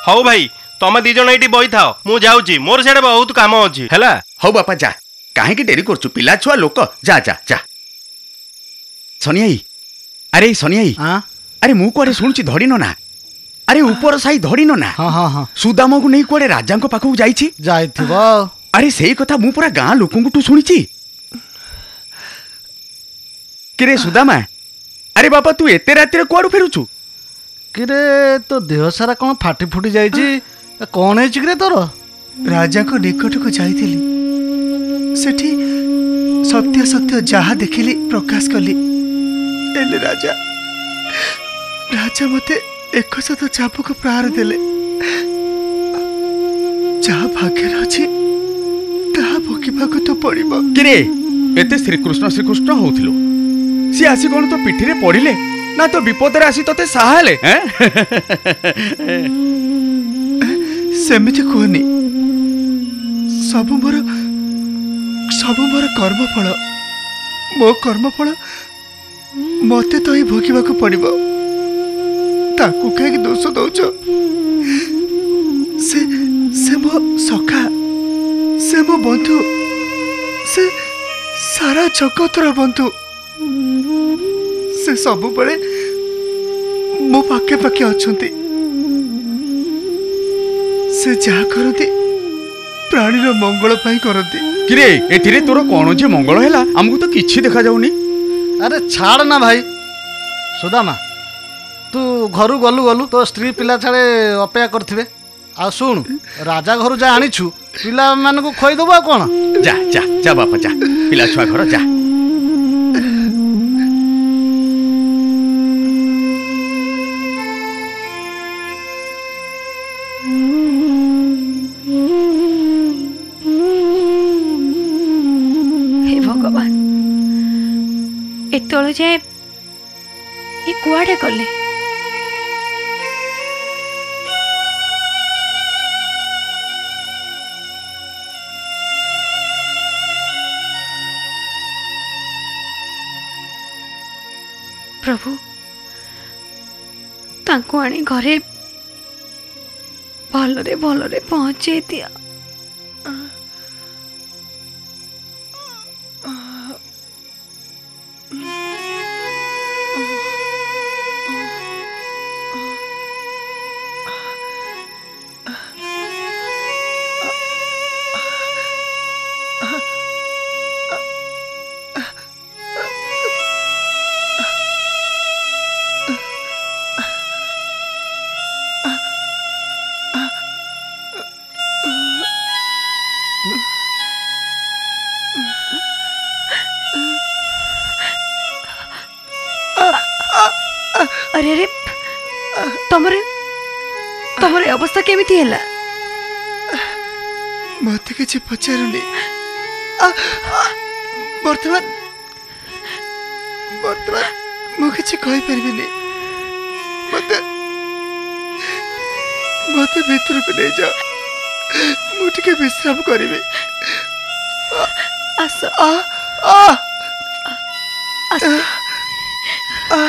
हाउ भाई तुम दीज ये बही था मुझे मोर सियाड़े बहुत कम अच्छी है। हाउ बापा जा कहीं डेरी कर पिला छुआ लोक जा जा जा। सनियाई अरे सनियाई अरे मु कड़े शुणुची धड़ीन ना अरे ऊपर साई धड़ीन ना सुदामा को नहीं कड़े राजा पाखक जाई अरे से कथा मु पूरा गाँ लोक शुणी किरे सुदामा अरे बापा तू एत रातिर कुआड़ फेरुचु किरे तो देह सारा कौन फाटी फुटी जाए कौन है किरे तोर राजा को निकट को जाइली सेठी सत्य सत्य जहा देखिली प्रकाश कली राजा राजा मते 100 चाप को प्रहार देले जहा भाग्य अच्छी ताहा भोगिबाक तो पड़िबो किरे एते श्रीकृष्ण होउथिलो सी आसी कौन तो पिठी रे पड़िले ना तो विपद आसी तोते साहले सेमिति कोनी सब मोर कर्मफल मो कर्मफल मते तो ही भोगिबाक पड़िबो ताकू काहे दोष दउचो से मो सखा से मो बंधु से सारा जगतर बंधु से सब बड़े मो पाके पाके अच्छे से जा करती प्राणीर मंगल करती किरे तोर कौन जे मंगल है आमको तो किसी देखा जाऊनी। अरे छाड़ ना भाई सुदामा तू घर गलु गलु तो स्त्री पिला छाड़े अपेक्षा करथिबे आ सुन राजा घर जा आनीछु पिला मान को खोईदेव आ कौन जा जा जा बापा जा पिला छुआ घर जा। जाए ये कुआड़े गले प्रभु तांको आनी घरे भलरे पहुंचे दिया। अरे तमरे अवस्था केमिति हैला मते किछि पचारुनी वर्तमान मु किछि कहि परबिनी मते भीतर को ले जा मु टिके विश्राम करिवे आस आ आ आ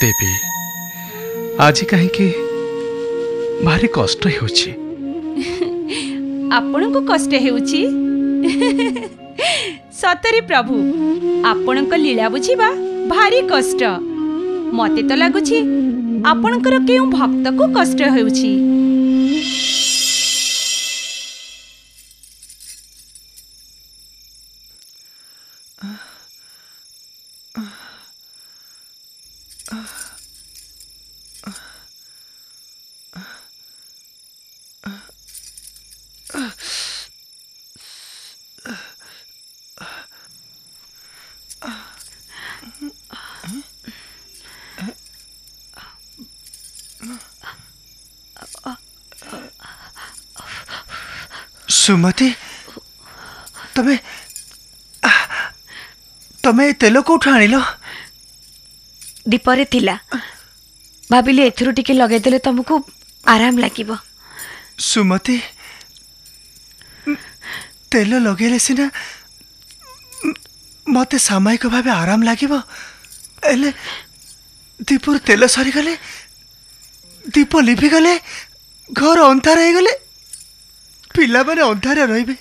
देवी आज कहीं के भारी कष्ट होउछि आपण को कष्ट होउछि सतरे प्रभु आपण को लीला बुझीबा भारी कष्ट मते तो लगुछि आपणकर केउ भक्त को कष्ट होउछि। सुमति तमें तमें तेल कौट आनिल दीपरे थिला भाविली एथिरु टिके लगेदेले तुमको आराम लागिबो। सुमति तेल लगेले सिना मते सामयिक भाबे आराम लागिबो। एले दीपुर तेल सरी गले, दीप लिभि गले, घर अंधार हो गले, पिला माने अंधार रहिबे,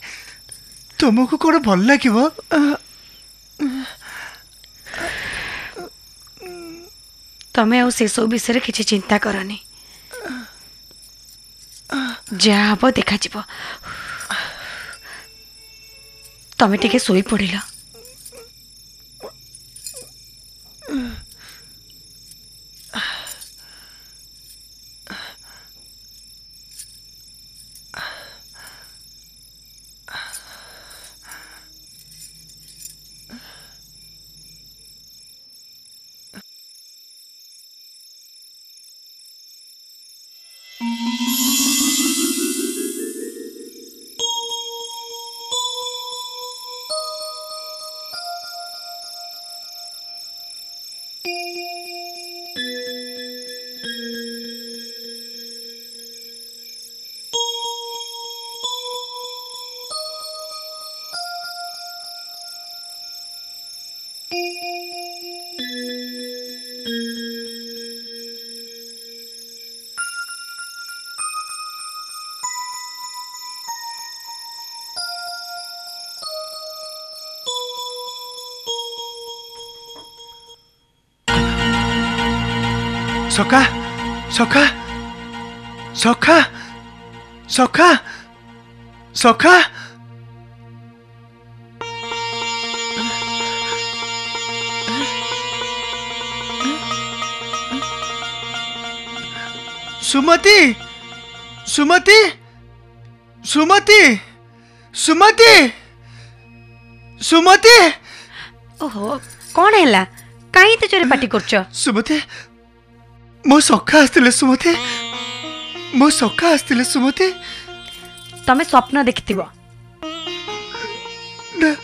तुमको कोन भल लागिबो? तमें तो से सब विषय किसी चिंता करनी, जा हम देखा तमें तो शोई पड़ ल। सखा सखा सखा सखा सखा सुमति सुमति सुमति सुमति सुमति। ओहो कौन हैला, काई ते जोरे पार्टी करछ? सुमति मो सखा आसले, सुमति मो सखा आसले। सुमति तमे स्वप्न देखिथिबो नै?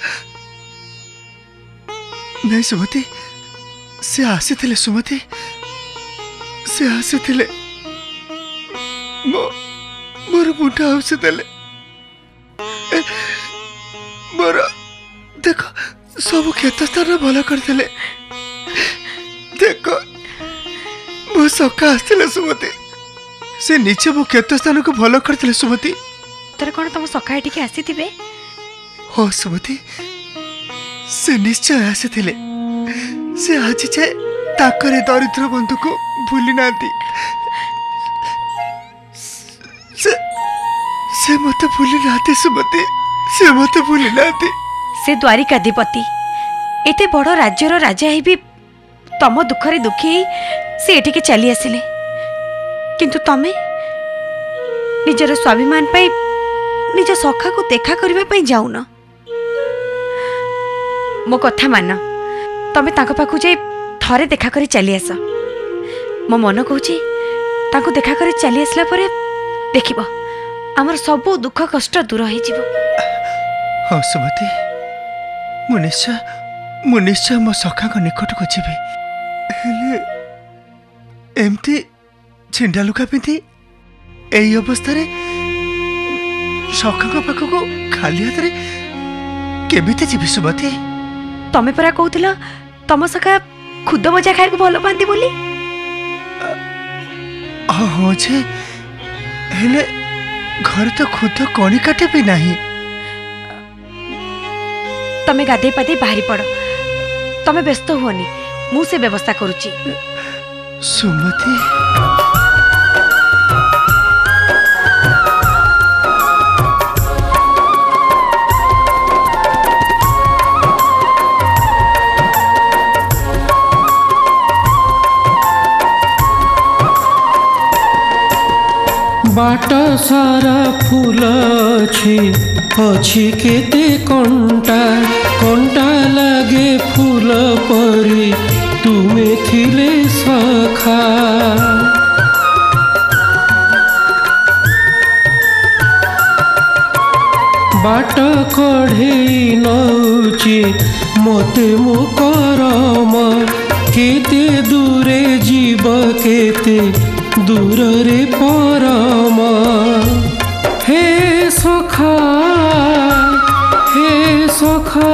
सुमति से आसीथिले, सुमति से आसीथिले, मो मोर मुठा आसीथिले, मोर देखो सब खेत स्थान भला करथिले, देखो मो सखा आसले। सुमति से नीचे मो खेत स्थान को भल करथिले। सुमति तेरे कौन तुम सखा एठी के आसी थिबे? हो सुमति से निश्चय आसी थिले, से आज जे ताकरे दरिद्र बंधु को भूली नांती, से मत भूली नांती। सुमति से मत भूली नांती। से द्वारिकाधिपति एते बड़ राज्यर राजा हे भी तम दुखरे दुखी से एठी के चली आसिले, किंतु तमे निजर स्वाभिमान पाई निज सखा को देखा करबा पई जाउन। मो कथा मान, तमे ताको पाखु जे थरे देखा करी चली आस। मो मन कहूची ताको देखा करी चली आसला परे देखिबो आमर सब दुख कष्ट दूर हो जीवो। हो सुमति मुनिश्चय मो सखा को निकट को जीवी। एमती छिंडा लुका पिंधि एई अवस्था रे सखा को पाख को खाली हाथ रे केबिते जीवी? सुमति तमे परा कहूतिला तम सखा खुद मजा खाय को भलो पांती बोली। हो छे हेले घर तो खुद कणिकाटे भी नहीं। तमें गाधे पाधे बाहरी पड़, तमें व्यस्त हुअनी, मु से व्यवस्था करुची। सुमति बाट सारा फूल अच्छी केते कंटा कंटा लगे फूल परी तुम्हें थिले सखा। बाट कढ़े नौची मते मुकारम केते दूरे जीव केते दूर रे परम। हे सखा हे सखा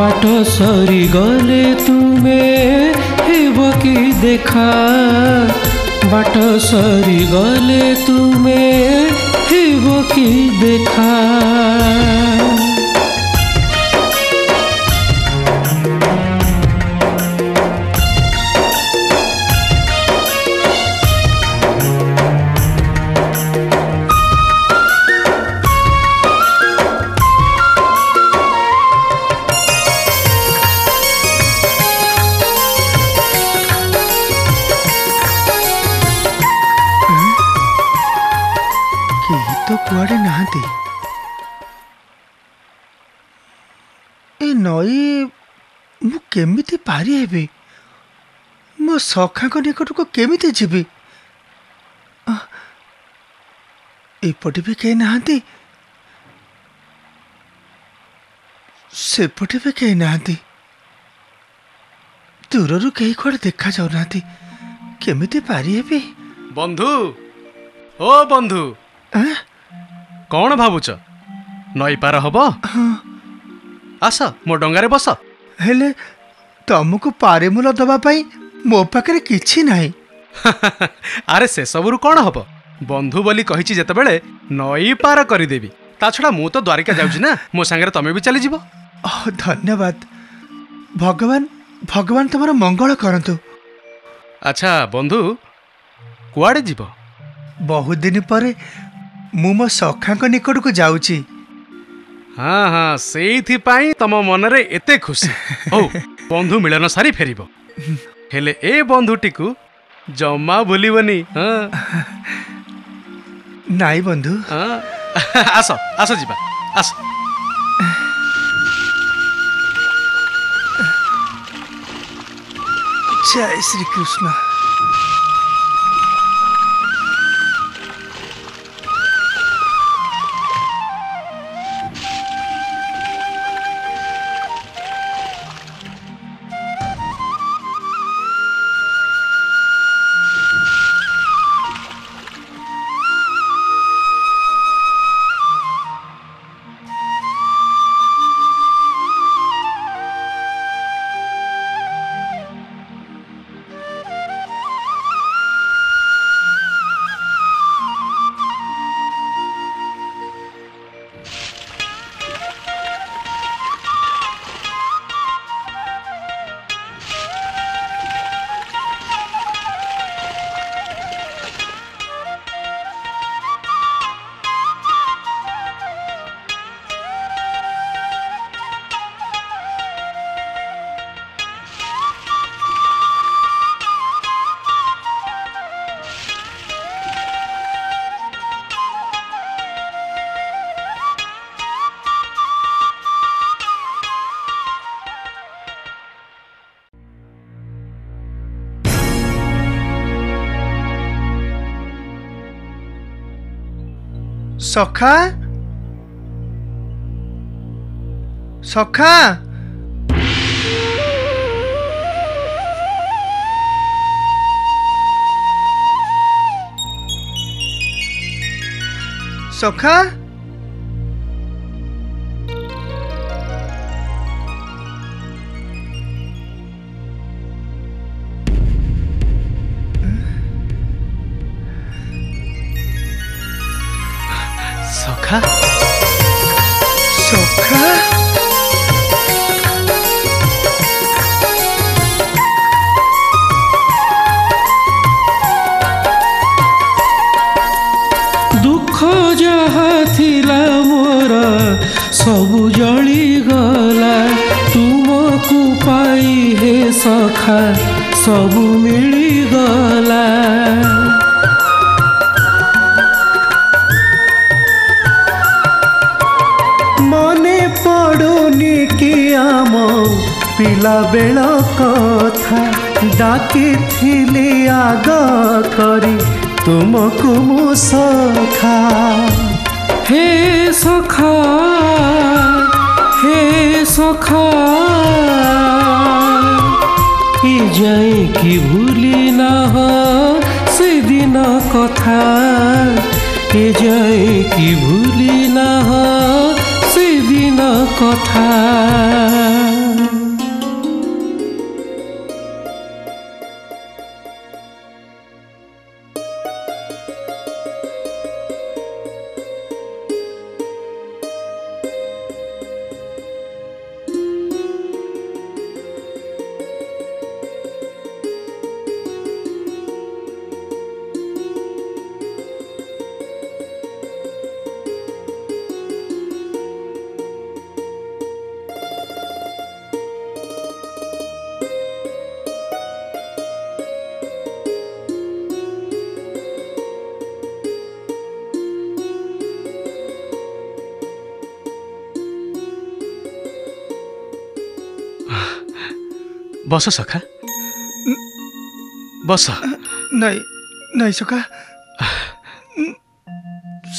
बाट सरी गले तुम्हें हेब कि देखा, बाट सरी गले तुम्हें हेब कि देखा। केमिति पारी हेबी मो सखा निकट को केमिति जीवी एपटे भी कहीं नहांती सेपटे भी कहीं नहांती दूर रू कहीं कड़े देखा जाऊ नहांती केमिति पारी हेबी। बंधु ओ बंधु कौन भावुच नई पार हबो? आस मो डंगारे बस। हेले तुमको पारेमूल दवापाई मो पाखे किसी ना। अरे से सबुरु कौन हम बंधु बोली कही जिते बड़े नई पार करदेवी ता छड़ा मु तो द्वारिका जाऊँ ना मो सांगे तुम्हें भी चली जीवो। धन्यवाद भगवान, भगवान तुम मंगल करंतु। अच्छा बंधु कुआड़े जीव? बहुत दिन पर मु मो सखा निकट को जाऊँ। हाँ हाँ से तुम मनरे एते खुशी हो। बंधु मिलन सारी फेरिबो हेले ए बंधुटी को जम्मा भूलबनी। हाँ नाई बंधु। हाँ आस आस जीवा आस। जय श्री कृष्ण। सखा सखा सखा सखा सखा दुख जहा थिला मोरा सबु जली गला तुमको पाई हे सखा सबु मिली गला। पिला बेल कथा डाकी थिली आग करी तुमको मो सखा। हे सखा हे सखा जाए कि भूली ना हो से दिन कथा ए जाए कि भूली ना हो से दिन कथा बस सखा बस। नहीं नहीं सखा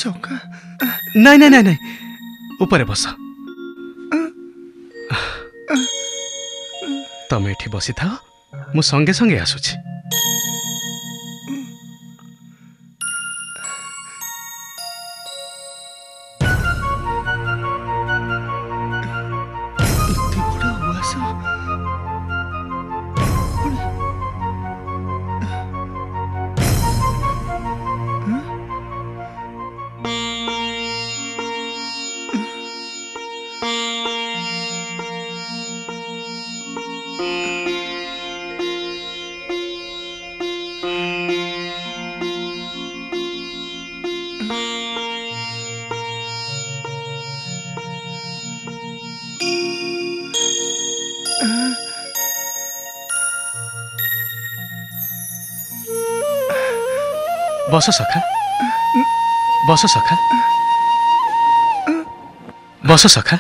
सखा नहीं नहीं नहीं नहीं ऊपर बस। तम ये बसी था मु संगे संगे आसुची। बस सखा बस सखा बस सखा।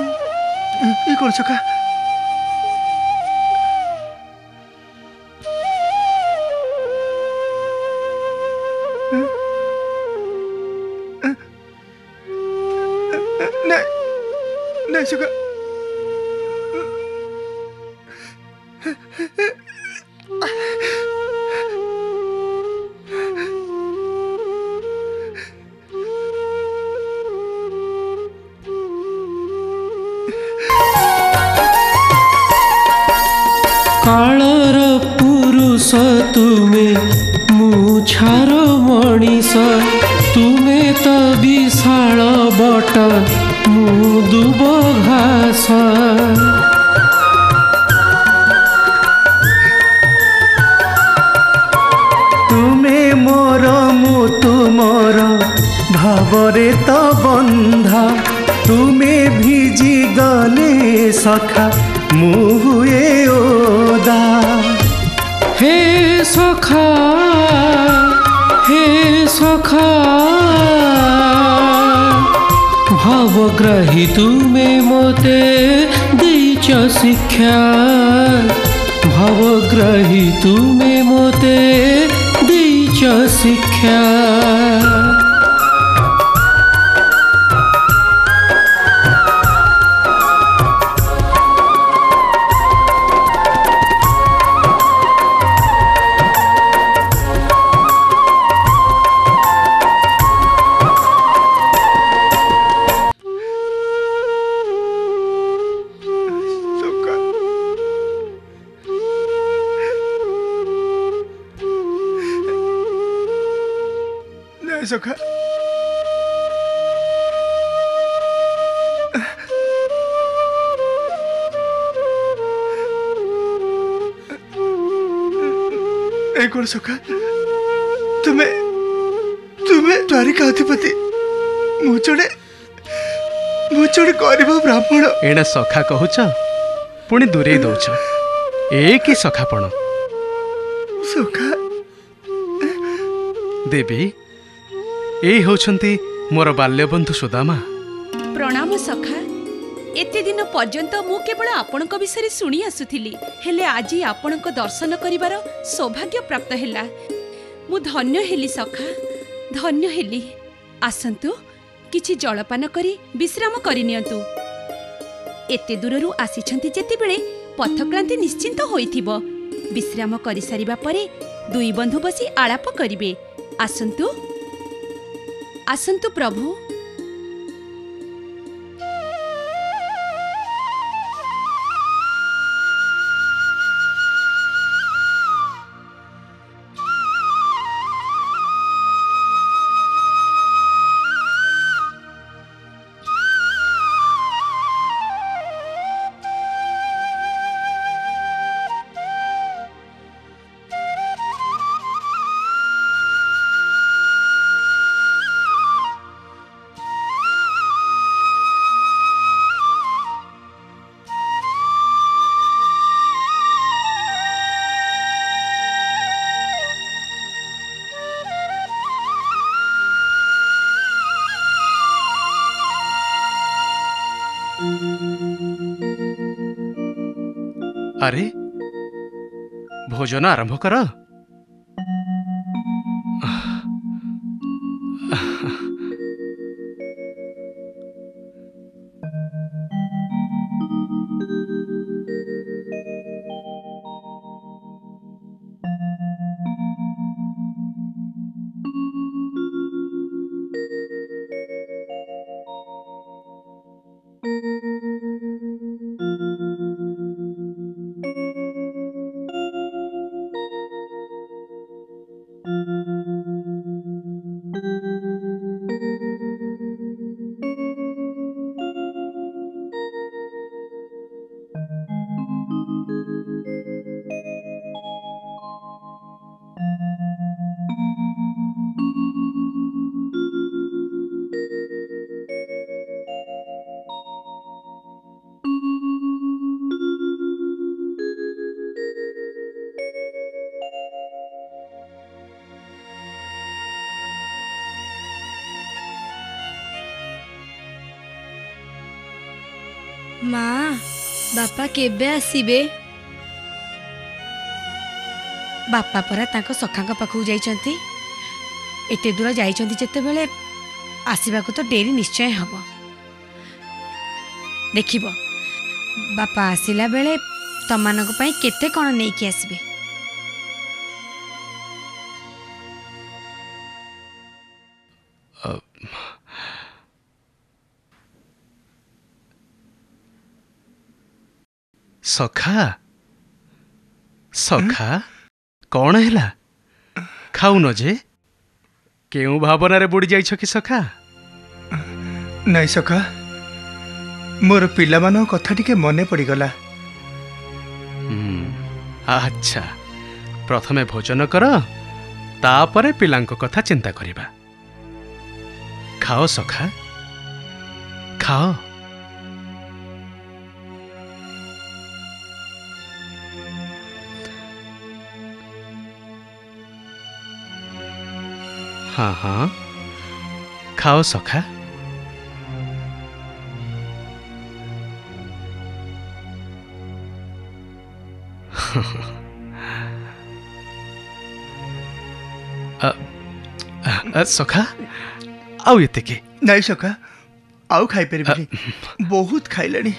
ये कौन सखा नहीं सखा सखा। तुम्हें तुम्हें द्वारिका अधिपति मुझे गरीब ब्राह्मण एड़ा सखा कहूच पुणी दूरे दौच एक ही सखापण सखा देवी यही होती मोर बाल्यबंधु सुदामा। प्रणाम सखा। एते दिन पर्यंत मु केवल आपण विषय शुणी आसुली हेले आज आपण दर्शन करिवार सौभाग्य प्राप्त हैला। मु धन्य हेली सखा धन्य हेली। आसंतु किछि जलपान करी विश्राम करिनियंतु। एते दूररू आसिछन्ति जेतेबेले पथक्रांति निश्चिंत होइथिबो। विश्राम करि सारिबा परे दुई बंधु बसी आलाप करिबे। आसंतु आसंतु प्रभु। अरे भोजन आरंभ कर। माँ बापा केबे आसीबे? बापा परा तांको सखांक पाखु जाइछंती। एते दूर जाइछंती जते बेले आसीबाको तो डेरी निश्चय हबो। देखिबो बापा आसीला बेले तमानको पई केते कोन नै कि आसीबे। सखा सखा कौन है? खाऊन जे क्यों भावना रे बुड़ी जाइछ कि सखा? नहीं सखा, मोर पिला मानो कथा टिके मने पड़ी गला। अच्छा, प्रथमे भोजन कर, तापरे पिलांको कथा चिंता करिबा। खाओ सखा, खाओ। हाँ हाँ खाओ सखा। सखा आओ ये के। नहीं सखा आओ खाई पेरी भी बहुत खाई लेनी।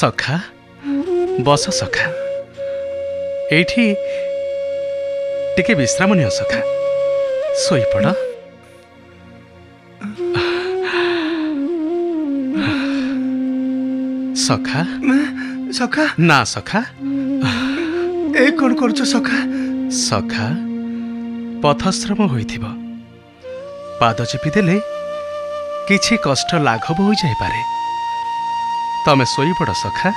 सखा बस सखा, एठी टिके विश्राम नियो सखा, सोई पड़। सखा सखा ना सखा, ए कोन करछ सखा? सखा पथश्रम होइथिबो, पाद चेपी देले किछि कष्ट लाघव हो जाय पारे। तमें सोई पड़ सखा।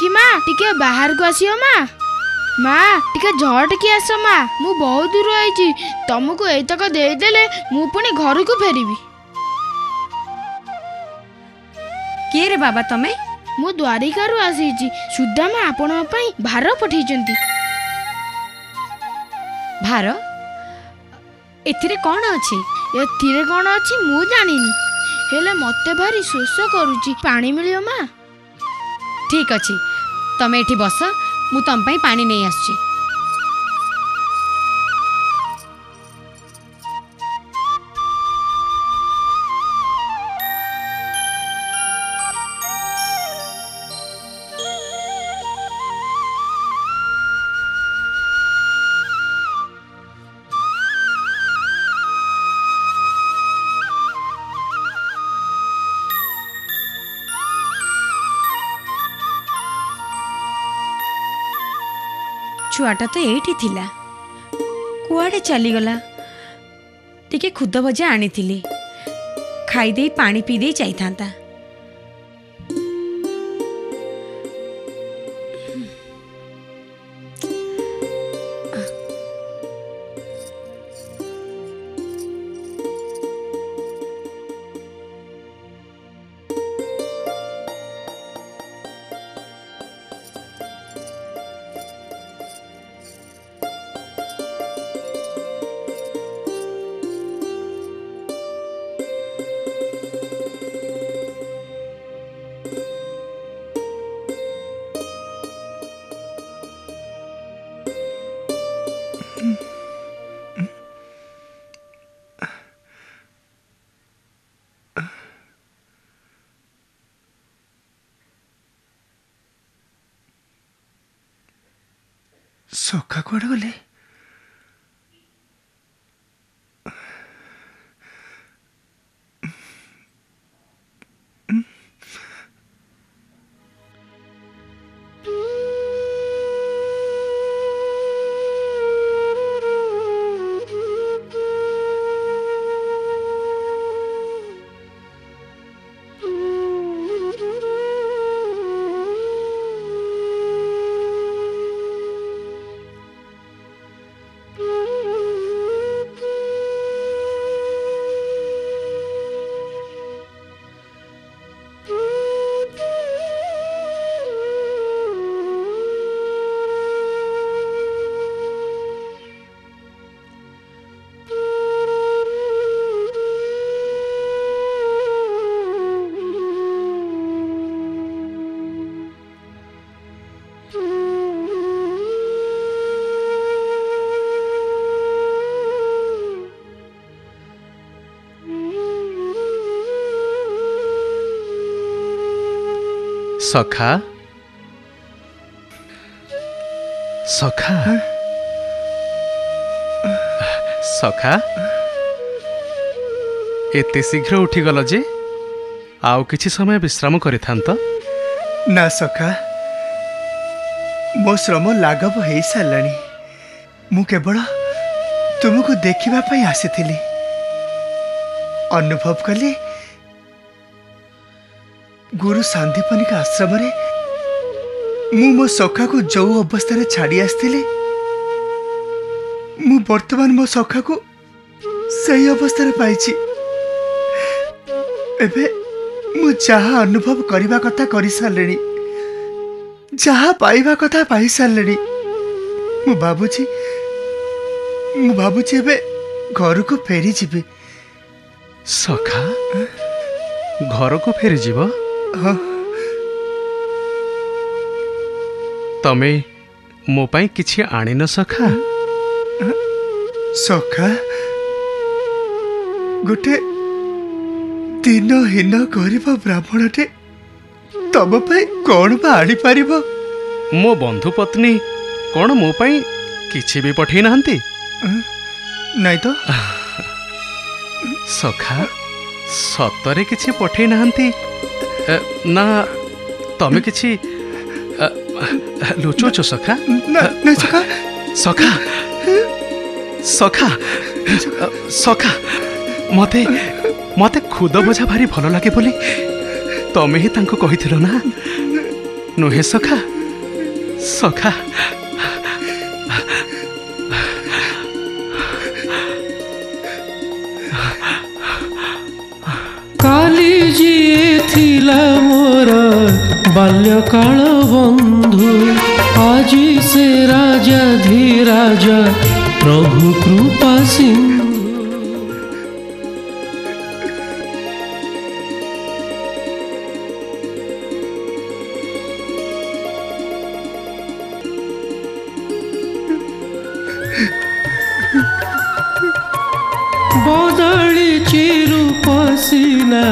कि माँ टिके बाहर को आसियो माँ माँ टिके झट कि आस माँ मु बहुत दूर आई तुमको एतक देदेले मु पुणी घर को फेरबी के रे बाबा तमे मु द्वारिका रु आसी सुदामा आपण पई भार पठई चंती भार एथिरे कोन अछि एथिरे कोन अछि मु जानिनी हेले मते भारी शोष करूची पानी मिलियो माँ ठीक अच्छे तमें ये बस मु तुम पानी नहीं आसुची छुआटा तो एठी थिला कुआड़े चली गला टिके खुद भजा आनी थिली खाई दे पानी पी दे चाही थांता सखा कड़े गले सखा सखा सखा एते शीघ्र उठीगल जे आउ किछि समय विश्राम करि थांत ना सखा मो श्रम लागव हे सालणी मु केवल तुमको देखिबा पई आसीथिली अनुभव कली गुरु सांदीपनी का आश्रम मु मो सखा को जो अवस्था छाड़ी आसती मु वर्तमान मो सखा को सही अवस्था रे पाइछि। एबे मु जहा अनुभव करिबा कथा करि सालेनी, जहा पाइबा कथा पाइ सालेनी। मु बाबूजी एबे घर को फेरी जीबी। सखा घर को फेरी जीवा? हां तमे मो पाई किछि आणी न सखा। सखा गोटे दिन हीन गरीब ब्राह्मणटे तब पाई कौन बा आणी पारिबो? मो बंधु पत्नी कौन मो पाई किछि भी पठे नाहंती? नहीं तो सखा सतरे किछि पठे नाहंती ना तमे किछि लुचोच सखा? नहीं सखा सखा सखा सखा मते मते खुद बोझा भारी भल लगे बोली तमे ही तांको कहिथिलो ना नुहे सखा? सखा काली जी थिला मोर बाल्यकाल बंधु आजी से राजा धीराजा प्रभु कृपा सिंधु। बदली चिरु पसीना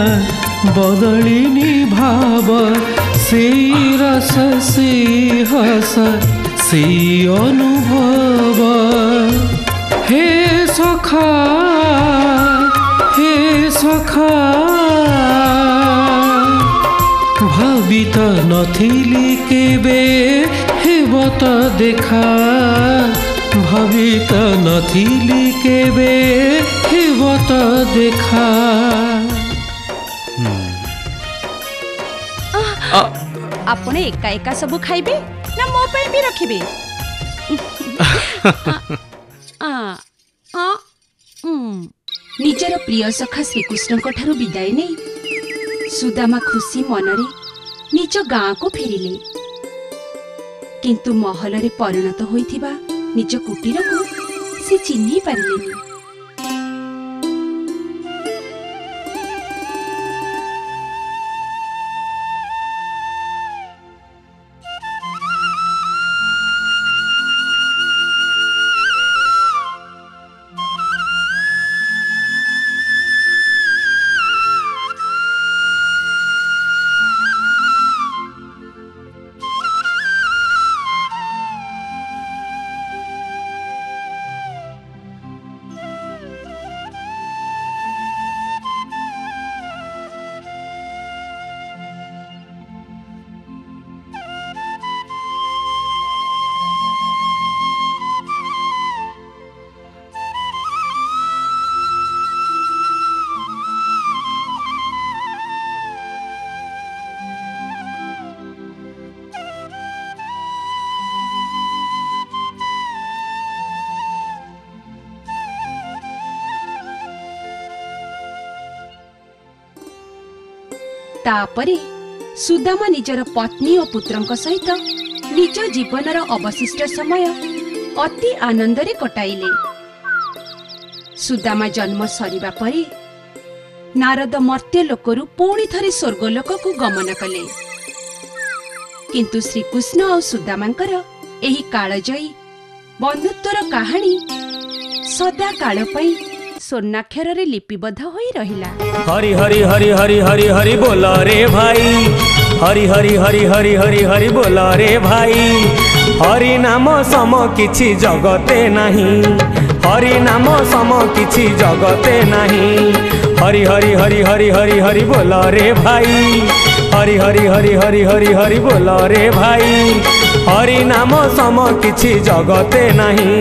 बदलिनी भाव से रस से हस से अनुभव। हे सखा भावित नथिली केबे हेबत देखा भावित नथिली केबे हेबत देखा। आपण एका एका सब खाइबे ना मो पे भी रखिबे? निजर प्रिय सखा श्रीकृष्ण ठारू विदाय नहीं सुदामा खुशी मनरे निज गाँ को फेरिले, किंतु महल रे परिणत होइथिबा निज कुटीर को से चिन्हि पारिलेनी। तापरे सुदामा निजर पत्नी और पुत्रंक सहित निज जीवनर अवशिष्ट समय अति आनंदरे कटाइले। सुदामा जन्म सरिबा परे नारद मर्त्य लोकरु पुणी थरे स्वर्गलोक को गमन कले, किंतु श्रीकृष्ण और सुदामांकर एही कालजयी बंधुत्वर कहानी सदा काल पई स्वर्णाक्षर रे लिपिबद्ध होई रहिला। हरि हरि हरि हरि हरि हरि बोल रे भाई, हरि हरि हरि हरि हरि हरि बोल रे भाई, हरि नाम सम किछि जगते नहीं, हरि नाम सम किछि जगते नहीं, हरि हरि हरि हरि हरि हरि बोल रे भाई, हरि हरि हरि हरि हरि हरि बोल रे भाई, हरि नाम सम किछि जगते नहीं,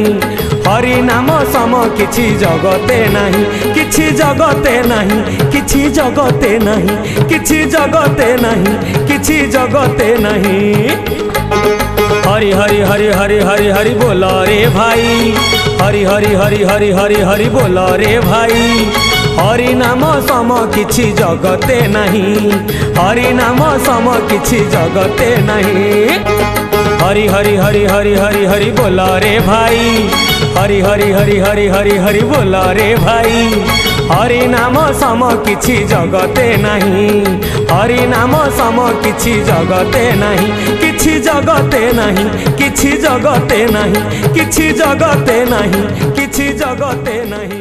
हरि नाम सम किछि जगते नहीं, किछि जगते नहीं, किछि जगते नहीं, किछि जगते नहीं, किछि जगते नहीं। हरि हरि हरि हरि हरि हरि बोल रे भाई, हरि हरि हरि हरि हरि हरि बोल रे भाई, हरि नाम सम किछि जगते नहीं, हरि नाम सम किछि जगते नहीं। हरि हरि हरि हरि हरि हरि बोल रे भाई, हरि हरि हरि हरि हरि हरि बोल रे भाई, हरि नाम सम किछि जगते नहीं, हरि नाम सम किछि जगते नहीं, किछि जगते नहीं, किछि जगते नहीं, किछि जगते नहीं, किछि जगते नहीं।